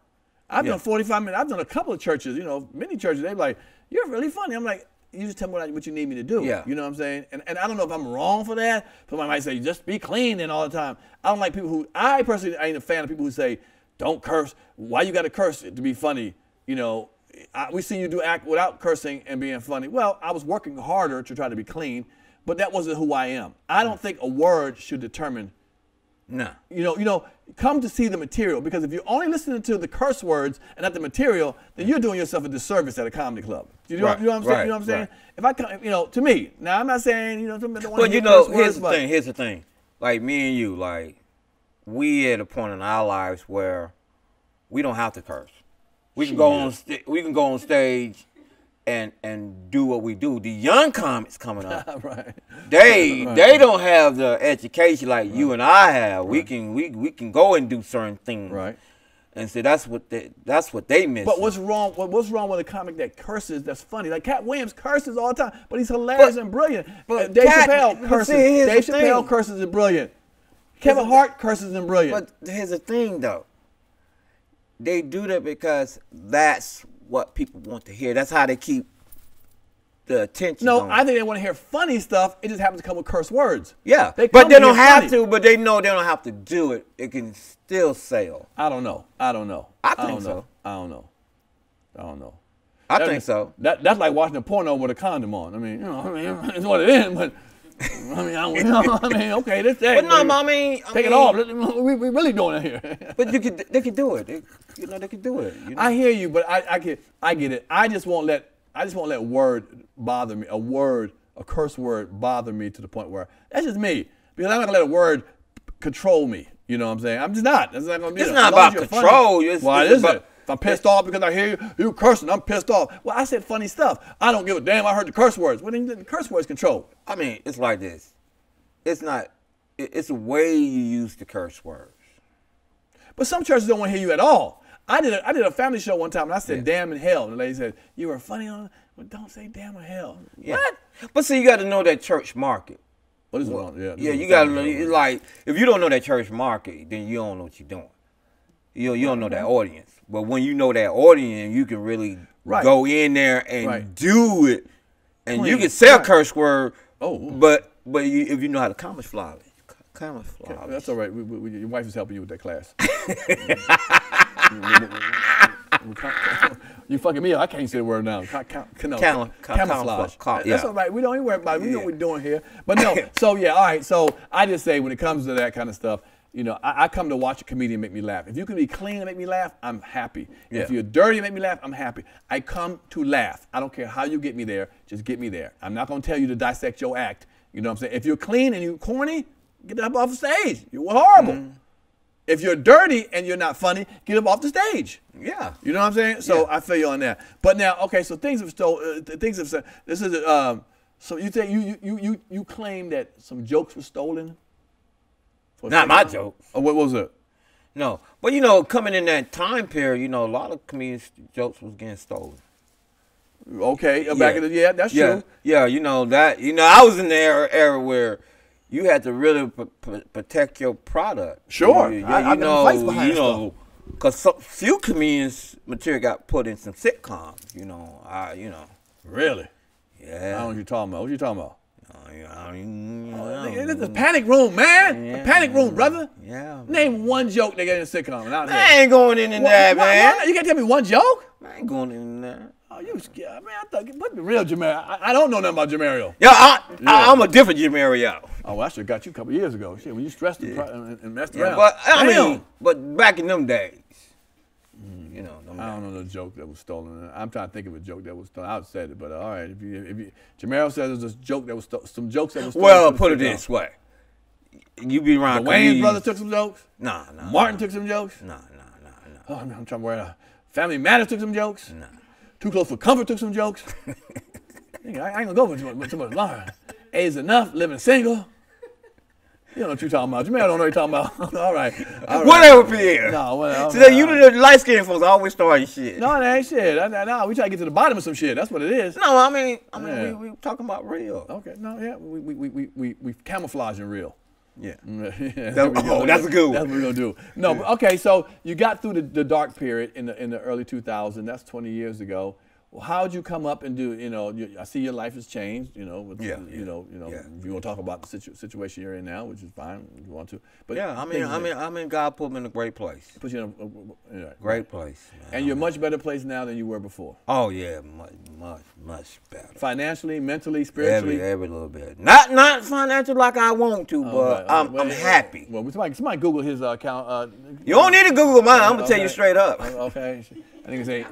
I've yeah. done forty-five minutes. I've done a couple of churches. You know, many churches. They're like, "You're really funny." I'm like, "You just tell me what, I, what you need me to do." Yeah. You know what I'm saying? And and I don't know if I'm wrong for that. Somebody might say, "Just be clean," and all the time. I don't like people who. I personally I ain't a fan of people who say, "Don't curse." Why you got to curse to be funny? You know. I, we see you do act without cursing and being funny. Well, I was working harder to try to be clean, but that wasn't who I am. I don't think a word should determine. No. You know, you know, come to see the material, because if you're only listening to the curse words and not the material, then you're doing yourself a disservice at a comedy club. You know, right, you know what I'm saying? Right, you know what I'm saying? Right. If I come, you know, to me, now I'm not saying, you know, don't want well, to you know, here's words, the thing, here's the thing. Like me and you, like, we at a point in our lives where we don't have to curse. We can go on we can go on stage and and do what we do. The young comics coming up, right. they right. they don't have the education like right. you and I have. Right. We can we we can go and do certain things, right? And so that's what they, that's what they miss. But what's wrong? What, what's wrong with a comic that curses? That's funny. Like Cat Williams curses all the time, but he's hilarious but, and brilliant. But Dave Cat, Chappelle curses. See, Dave Chappelle thing. curses and brilliant. Kevin Hart curses and brilliant. But here's the thing, though. They do that because that's what people want to hear. That's how they keep the attention. No, on. I think they want to hear funny stuff. It just happens to come with curse words. Yeah, they but they don't have funny. to. But they know they don't have to do it. It can still sell. I don't know. I don't know. I think I don't so. Know. I don't know. I don't know. I that think just, so. That, that's like watching a porno with a condom on. I mean, you know, I mean, it's what it is, but. I mean, I, don't, I mean, okay, this that. But no, I mean, I take mean, it off. We we really doing it here. But you could, they could do it. They, you know, they could do it. You know? I hear you, but I, I get, I get it. I just won't let, I just won't let word bother me. A word, a curse word, bother me to the point where that's just me. Because I'm not gonna let a word control me. You know what I'm saying? I'm just not. That's not gonna be. It's not about control. Funny, it's, why it's is about, it? If I'm pissed off because I hear you, you cursing, I'm pissed off. Well, I said funny stuff. I don't give a damn. I heard the curse words. Well, then the curse words control. I mean, it's like this. It's not, it's the way you use the curse words. But some churches don't want to hear you at all. I did a, I did a family show one time, and I said, yeah. damn and hell. And the lady said, you were funny on but don't say damn or hell. Yeah. What? But see, you got to know that church market. What is well, wrong? Yeah, yeah you got to know, it's like, if you don't know that church market, then you don't know what you're doing. You, you don't know that audience. But when you know that audience, you can really right. go in there and right. do it. And Clean. you can sell right. curse word, oh, but but you, if you know how to camouflage it. Camouflage. Okay. That's all right. We, we, your wife is helping you with that class. You fucking me up. I can't say the word now. Ca ca no, Cam ca camouflage. Ca yeah. That's all right. We don't even worry about it. We yeah. know what we're doing here. But no, so yeah, all right. So I just say when it comes to that kind of stuff, you know, I, I come to watch a comedian make me laugh. If you can be clean and make me laugh, I'm happy. Yeah. If you're dirty and make me laugh, I'm happy. I come to laugh. I don't care how you get me there. Just get me there. I'm not going to tell you to dissect your act. You know what I'm saying? If you're clean and you're corny, get up off the stage. You're horrible. Mm. If you're dirty and you're not funny, get up off the stage. Yeah. You know what I'm saying? So yeah. I feel you on that. But now, okay, so things have stole, uh, things have, this is, uh, so you think you, you, you, you claim that some jokes were stolen? Not my joke. Oh, what was it? No, but you know, coming in that time period, you know, a lot of comedians' jokes was getting stolen. Okay, yeah. back in the yeah, that's yeah. true. Yeah, you know that. You know, I was in the era, era where you had to really p p protect your product. Sure, you, you, I, you I've know, been behind you know, because so, few comedians' material got put in some sitcoms. You know, I, you know. Really? Yeah. I don't know what you're talking about. What you talking about? Uh, I mean, oh, nigga, this is a panic room, man. Yeah, a panic room, brother. Yeah. Man. Name one joke, nigga, in a sitcom. And I there. ain't going in in well, that, why, man. Why you can't tell me one joke? I ain't going in in that. Oh, you scared, man. I thought, put me real, Jemmerio. I, I don't know nothing about Jemmerio. Yeah, I, yeah. I, I'm a different Jemmerio. Oh, well, I should have got you a couple years ago. Shit, when you stressed yeah. and, and messed yeah, around. But I Damn. mean, but back in them days, mm, you know. Them I days. don't know the joke that was stolen. I'm trying to think of a joke that was stolen. I said it, but uh, all right. If you, if you, Jemmerio says there's a joke that was sto some jokes that was stolen. Well, put it this way. You be around. The Wayne's brother took some jokes. Nah, nah. Martin nah. took some jokes. Nah, nah, nah, nah. Oh, I'm, I'm trying to worry out. Family Matters took some jokes. Nah. Too Close for Comfort took some jokes. Nigga, I, I ain't gonna go for too much, too much longer. A is enough, living single. You don't know what you're talking about. Jemmerio don't know what you're talking about. all, right. all right. Whatever, Pierre. No, whatever. So then you the light-skinned folks always starting shit. No, that ain't shit. I, I, no, we try to get to the bottom of some shit. That's what it is. No, I mean, I mean, yeah. we, we talking about real. Okay, no, yeah, we we we we we, we camouflaging real. Yeah. yeah that, oh, that's a good one. That's what we're gonna do. No, but okay. So you got through the, the dark period in the in the early two thousands. That's twenty years ago. Well, how'd you come up and do? You know, you, I see your life has changed. You know, with, yeah, you yeah, know, you know. Yeah. If you want to talk about the situ situation you're in now, which is fine. If you want to, but yeah, I mean, I mean, I mean, God put me in a great place. Put you in a, a, a, a great place. Man. And you're a much better place now than you were before. Oh yeah, much, much, much better. Financially, mentally, spiritually. Every, every little bit. Not, not financial like I want to, oh, but right, I'm, well, I'm well, happy. Well, somebody, somebody Google his uh, account. Uh, you don't need to Google mine. I'm gonna okay. tell you straight up. Okay. I think it's a.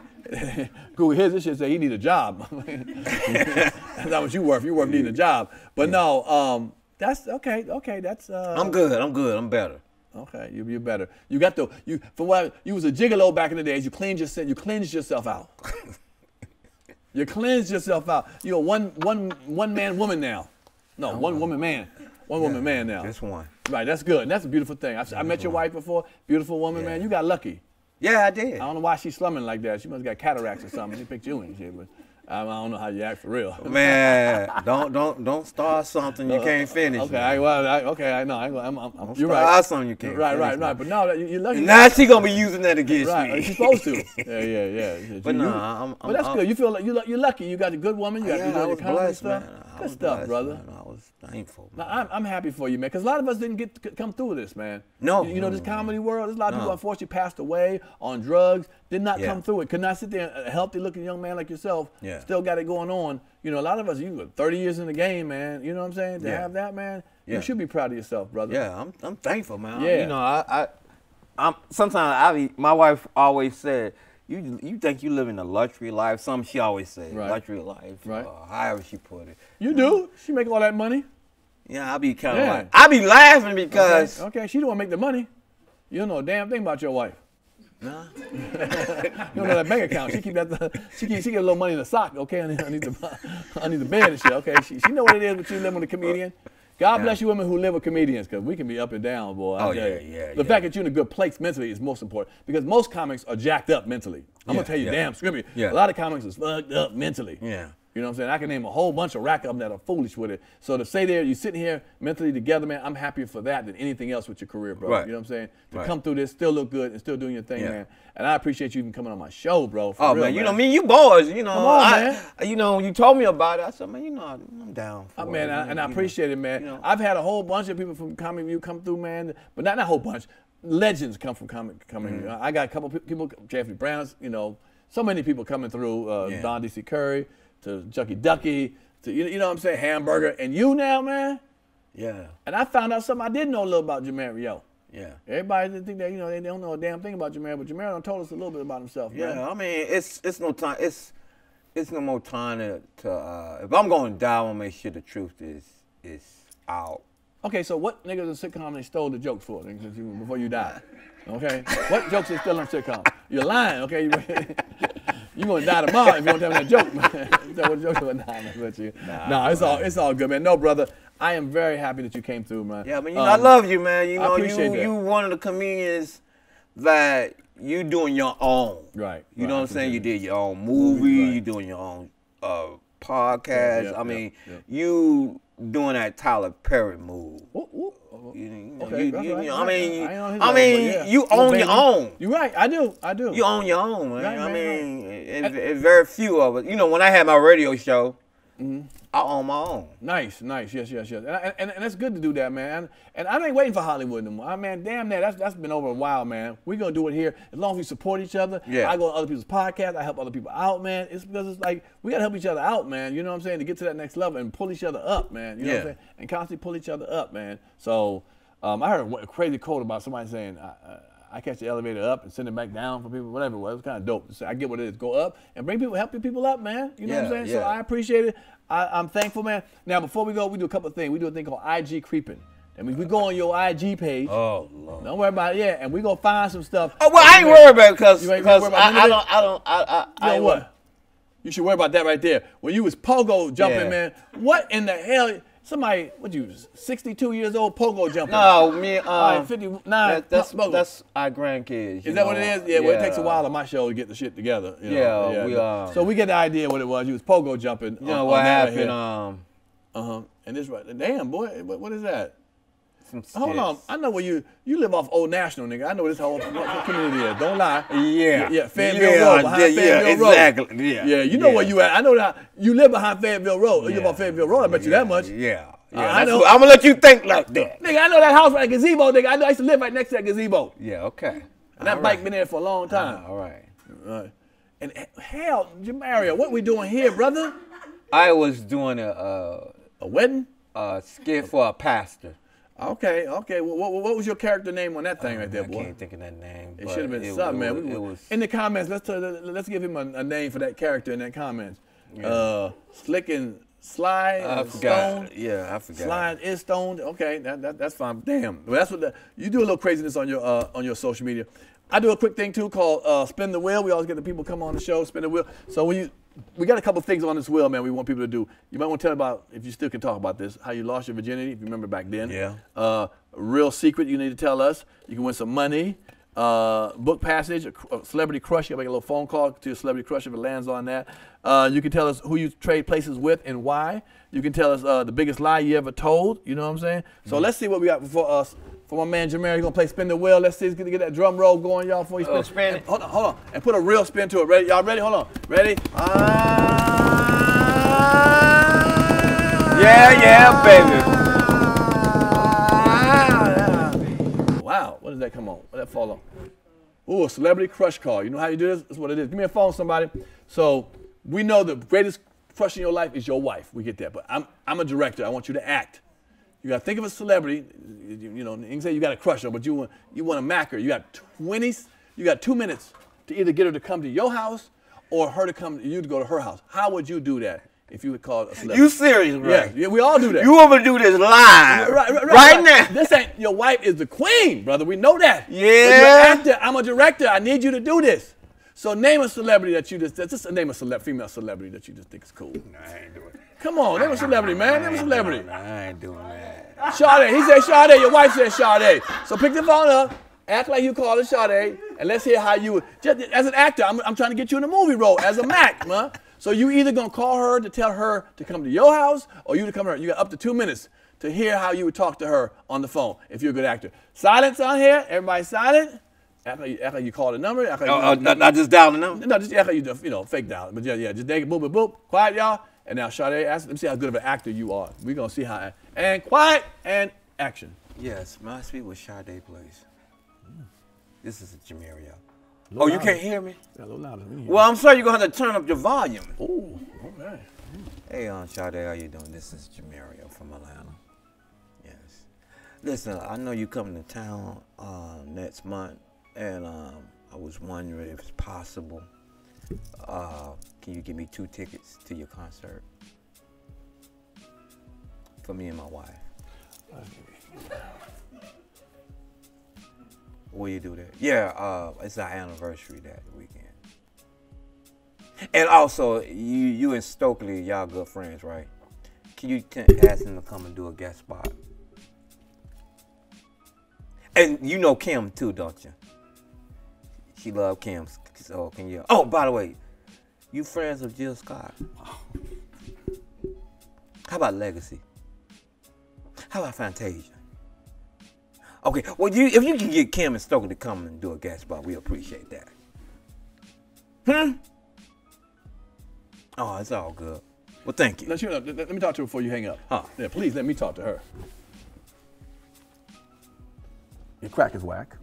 Google his, this shit say he need a job. That's not what you worth. You worth needing a job. But yeah. no, um, that's okay. Okay, that's. Uh, I'm good. I'm good. I'm better. Okay, you, you're better. You got the you for what you was a gigolo back in the days. You cleaned yourself. You cleansed yourself out. you cleansed yourself out. You're a one one one man woman now. No, oh, one wow. woman man. One yeah, woman man now. That's one. Right. That's good. And that's a beautiful thing. I, I met one. your wife before. Beautiful woman, yeah. man. You got lucky. Yeah, I did. I don't know why she's slumming like that. She must have got cataracts or something. She picked you and shit, but I don't know how you act for real. Man, don't don't don't start something you can't finish. Okay, I, well, I, okay, I know. I, I'm, I'm, don't you're start right. something you can't. Right, finish, right, right. But no, you, you're lucky. Now she's gonna be using that against right. me. Right, she's supposed to. Yeah, yeah, yeah. yeah. But no, nah, I'm, I'm. But that's I'm, good. You feel like you're, you're lucky. You got a good woman. You got yeah, you know, I was blessed, man. I good was stuff, blessed, brother. Man. I was thankful. Man. Now, I'm, I'm happy for you, man, because a lot of us didn't get to come through this, man. No. You, you know, this comedy world, there's a lot of no. people unfortunately passed away on drugs, did not yeah. come through it, could not sit there, a healthy-looking young man like yourself, yeah. still got it going on. You know, a lot of us, you were thirty years in the game, man. You know what I'm saying? To yeah. have that, man, yeah. you should be proud of yourself, brother. Yeah, I'm, I'm thankful, man. Yeah. You know, I, I, I'm, sometimes I, my wife always said, You, you think you living a luxury life? Something she always says, right. luxury life, right. uh, however she put it. You do? She make all that money? Yeah, I be kind of yeah. like, I be laughing because. Okay, okay. she don't want to make the money. You don't know a damn thing about your wife. Nah. you don't know that bank account. She keep that, the, she keep, she get a little money in the sock, okay, underneath the, underneath the bed and shit, okay? She, she know what it is, but you live with a comedian. God bless you women who live with comedians, because we can be up and down, boy. Oh, yeah, yeah, The yeah. fact that you're in a good place mentally is most important, because most comics are jacked up mentally. I'm yeah, going to tell you, yeah. damn, scrimmy, yeah. a lot of comics is fucked up mentally. Yeah. You know what I'm saying? I can name a whole bunch of rack up that are foolish with it. So to say there, you're sitting here mentally together, man, I'm happier for that than anything else with your career, bro. Right. You know what I'm saying? To right. come through this, still look good, and still doing your thing, yeah. man. And I appreciate you even coming on my show, bro. For oh, real, man, you man. know, I mean, you boys, you know. Come on, I, man. You know, you told me about it. I said, man, you know, I'm down for oh, man, it. Man, and I appreciate know. it, man. You know. I've had a whole bunch of people from Comic View come through, man. But not, not a whole bunch. Legends come from Comic View. Mm -hmm. I got a couple people, Jeffrey Brown's, you know, so many people coming through, uh, yeah. Don D C Curry. To Shuckey Duckey, to, you know what I'm saying, Hamburger, and you now, man. Yeah. And I found out something I didn't know a little about Jemmerio. Yeah. Everybody didn't think that, you know, they don't know a damn thing about Jemmerio, but Jemmerio done told us a little bit about himself, yeah, man. Yeah, I mean, it's it's no time, it's it's no more time to, to uh, if I'm gonna die, I'm gonna make sure the truth is is out. Okay, so what niggas in sitcom they stole the jokes for before you died? Okay? What jokes are still on sitcom? You're lying, okay? You're going to die tomorrow if you don't tell me that joke, man. You know what joke about nah, with you. Nah, nah it's, all, it's all good, man. No, brother, I am very happy that you came through, man. Yeah, I mean, you um, know, I love you, man. You know, I appreciate you, that. you one of the comedians that you doing your own. Right. You right, know what I'm saying? You did your own movie. Right. You doing your own uh, podcast. Yeah, yeah, I mean, yeah, yeah. you doing that Tyler Perry move. Ooh, ooh. You, you, okay, you, right, you, you, I mean, I, I, I mean, yeah. you own Baby. your own. You're right. I do. I do. You own your own, man. Right, I man. mean, it, it, it, very few of us. You know, when I had my radio show, Mm-hmm. I own my own. Nice, nice, yes, yes, yes. And, I, and, and that's good to do that, man. And, and I ain't waiting for Hollywood no more. I, man, damn that, that's, that's been over a while, man. We're going to do it here as long as we support each other. Yeah. I go to other people's podcasts. I help other people out, man. It's because it's like we got to help each other out, man. You know what I'm saying? To get to that next level and pull each other up, man. You know yeah. what I'm saying? And constantly pull each other up, man. So um, I heard a crazy quote about somebody saying, I, I, I catch the elevator up and send it back down for people, whatever it was. It was kind of dope. So I get what it is. Go up and bring people, help your people up, man. You know yeah, what I'm saying? Yeah. So I appreciate it. I, I'm thankful, man. Now, before we go, we do a couple of things. We do a thing called I G creeping. That means we go on your I G page. Oh, Lord. Don't worry about it. Yeah, and we going to find some stuff. Oh, well, I ain't worried about it because I, I don't, I don't, I, I, you know I what? Worry. You should worry about that right there. When you was pogo jumping, yeah. man, what in the hell? Somebody, what you, sixty-two years old pogo jumper? No, me, um, right, fifty-nine. That, that's, that's our grandkids. Is that know? What it is? Yeah, yeah, well, it takes a while on my show to get the shit together. You yeah, know? yeah, we um, so we get the idea what it was. You was pogo jumping. You know what happened? Um, uh huh. And this right, damn boy, what, what is that? Some Hold on, I know where you you live off Old National, nigga. I know this whole community is. Don't lie. Yeah, yeah, Fayetteville yeah, Road, behind yeah, Fayetteville yeah, Road. Exactly. Yeah, yeah, you know yeah. where you at. I know that you live behind Fayetteville Road. Yeah. You live on Fayetteville Road. I bet yeah. you that much. Yeah, yeah. Uh, I know. Cool. I'm gonna let you think like that, nigga. I know that house right at gazebo, nigga. I know I used to live right next to that gazebo. Yeah, okay. And that all bike right. been there for a long time. Uh, all right, all right. And hell, Jemmerio, what we doing here, brother? I was doing a uh, a wedding, a skit for a pastor. Okay, okay. What, what, what was your character name on that thing um, right there, boy? I can't think of that name. It should have been it, something, it, man. It, it was, in the comments, let's tell, let's give him a, a name for that character in that comments. Yeah. Uh, Slick and Slide. I and forgot. Stone. Yeah, I forgot. Slide is stoned. Okay, that, that that's fine. Damn. Well, that's what the, you do a little craziness on your uh, on your social media. I do a quick thing too called uh, spin the wheel. We always get the people come on the show, spin the wheel. So when you we got a couple things on this wheel, man, we want people to do. You might want to tell about, if you still can talk about this, how you lost your virginity, if you remember back then. Yeah. Uh, real secret you need to tell us. You can win some money. Uh, book passage, a, a celebrity crush. You got to make a little phone call to your celebrity crush if it lands on that. Uh, you can tell us who you trade places with and why. You can tell us uh, the biggest lie you ever told. You know what I'm saying? So mm-hmm. let's see what we got before us. For my man Jemmerio, he's gonna play spin the wheel. Let's see, he's gonna get that drum roll going, y'all, before he spin. Oh, spin it. Hold on, hold on, and put a real spin to it. Ready? Y'all ready? Hold on. Ready? Ah, yeah, yeah, baby. Wow, what does that come on? What that fall on? Ooh, a celebrity crush call. You know how you do this? That's what it is. Give me a phone, somebody. So we know the greatest crush in your life is your wife. We get that, but I'm I'm a director. I want you to act. You gotta think of a celebrity, you, you know, you can say you got a crush her, but you want you want to mack her. You got twenty, you got two minutes to either get her to come to your house or her to come you to go to her house. How would you do that if you would call a celebrity? You serious, right? Yeah, yeah, we all do that. You want to do this live. Right, right, right, right, right now. This ain't your wife is the queen, brother. We know that. Yeah. But you're an actor, I'm a director. I need you to do this. So name a celebrity that you just just name a cele female celebrity that you just think is cool. No, I ain't doing it. Come on, name a celebrity, man. Name a celebrity. No, I ain't doing that. Sade. He said Sade. Your wife said Sade. So pick the phone up, act like you called her Sade, and let's hear how you would. Just, as an actor, I'm, I'm trying to get you in a movie role as a Mac, man. So you either gonna call her to tell her to come to your house, or you to come to her. You got up to two minutes to hear how you would talk to her on the phone if you're a good actor. Silence on here. Everybody silent. Act like, you, act like you called a number. Act like oh, you, oh, not, not just dial the number. No, just act like you, you know, fake dial. But yeah, yeah, just take it, boop, boop, boop. Quiet, y'all. And now, Sade, ask, let me see how good of an actor you are. We're going to see how. And quiet and action. Yes, my speak with Sade, please. Mm. This is a Jemmerio. Oh, louder. You can't hear me? Yeah, a little louder. Me well, I'm sorry you're going to have to turn up your volume. Oh, all right. Mm. Hey, um, Sade, how you doing? This is Jemmerio from Atlanta. Yes. Listen, I know you coming to town uh, next month, and um, I was wondering if it's possible. Uh, can you give me two tickets to your concert for me and my wife? Okay. Will you do that? Yeah, uh, it's our anniversary that weekend. And also, you you and Stokely, y'all good friends, right? Can you t ask them to come and do a guest spot? And you know Kim too, don't you? She loved Kim's. So can you? Oh, by the way, you friends of Jill Scott? Wow. How about Legacy? How about Fantasia? Okay, well, you if you can get Kim and Stokely to come and do a guest spot, we appreciate that. Hmm. Oh, it's all good. Well, thank you. Now, sure enough, let me talk to her before you hang up. Huh. Yeah, please let me talk to her. Your crack is whack.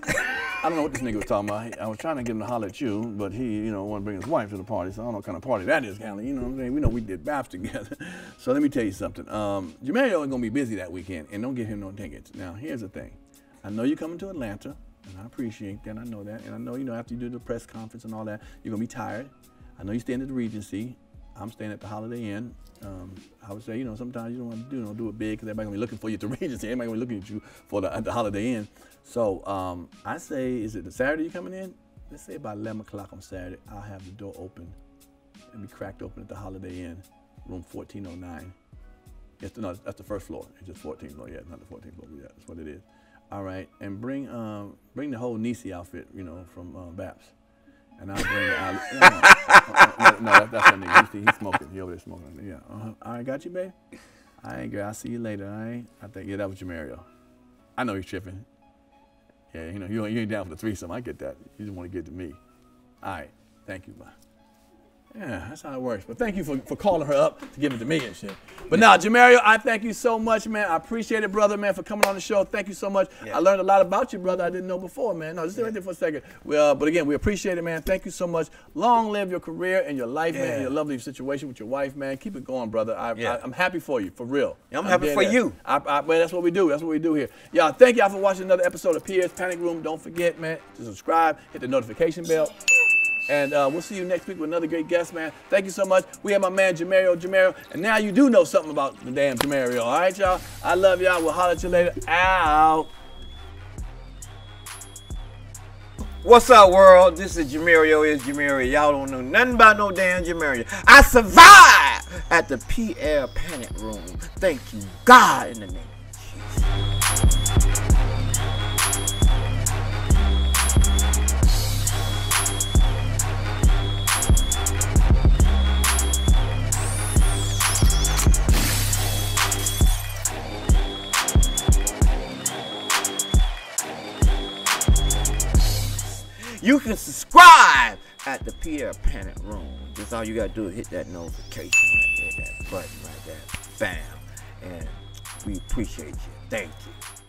I don't know what this nigga was talking about. I was trying to get him to holler at you, but he, you know, wanted to bring his wife to the party, so I don't know what kind of party that is, Callie. You know what I'm saying? We know we did baps together. So let me tell you something. Um, Jemmerio is going to be busy that weekend, and don't give him no tickets. Now, here's the thing. I know you're coming to Atlanta, and I appreciate that. I know that. And I know, you know, after you do the press conference and all that, you're going to be tired. I know you're staying at the Regency. I'm staying at the Holiday Inn. Um, I would say, you know, sometimes you don't want to do, you know, do it big because everybody's going to be looking for you at the Regency. Everybody's going to be looking at you for the, at the Holiday Inn. So um, I say, is it the Saturday you're coming in? Let's say about eleven o'clock on Saturday, I'll have the door open and be cracked open at the Holiday Inn, room fourteen oh nine. It's, no, that's the first floor. It's just fourteenth floor. Yeah, it's not the fourteenth floor. Yeah, that's what it is. All right, and bring um, bring the whole Niecy outfit, you know, from uh, Baps. And I'll bring the Ali. No, no, no, no, that's that nigga. He's, he's smoking. He over there smoking. Yeah. Uh-huh. All right, got you, babe. All right, girl. I'll see you later. All right. I think yeah, that was Jemmerio. I know he's tripping. Yeah, you know you you ain't down for the threesome. I get that. You just want to get to me. All right. Thank you, bye. Yeah, that's how it works. But thank you for, for calling her up to give it to me and shit. But now, nah, Jemmerio, I thank you so much, man. I appreciate it, brother, man, for coming on the show. Thank you so much. Yeah. I learned a lot about you, brother. I didn't know before, man. No, just stay yeah. right there for a second. We, uh, but again, we appreciate it, man. Thank you so much. Long live your career and your life, yeah. man, and your lovely situation with your wife, man. Keep it going, brother. I, yeah. I, I'm happy for you, for real. Yeah, I'm, I'm happy for that. you. I, I, man, that's what we do. That's what we do here. Y'all, thank y'all for watching another episode of Pierre's Panic Room. Don't forget, man, to subscribe. Hit the notification bell. And uh, we'll see you next week with another great guest, man. Thank you so much. We have my man, Jemmerio, Jemmerio. And now you do know something about the damn Jemmerio. All right, y'all? I love y'all. We'll holler at you later. Out. What's up, world? This is Jemmerio is Jemmerio. Y'all don't know nothing about no damn Jemmerio. I survived at the Pierre's Panic Room. Thank you, God, in the name of Jesus. You can subscribe at the Pierre's Panic Room. That's all you gotta do is hit that notification right there, that button right there, bam. And we appreciate you. Thank you.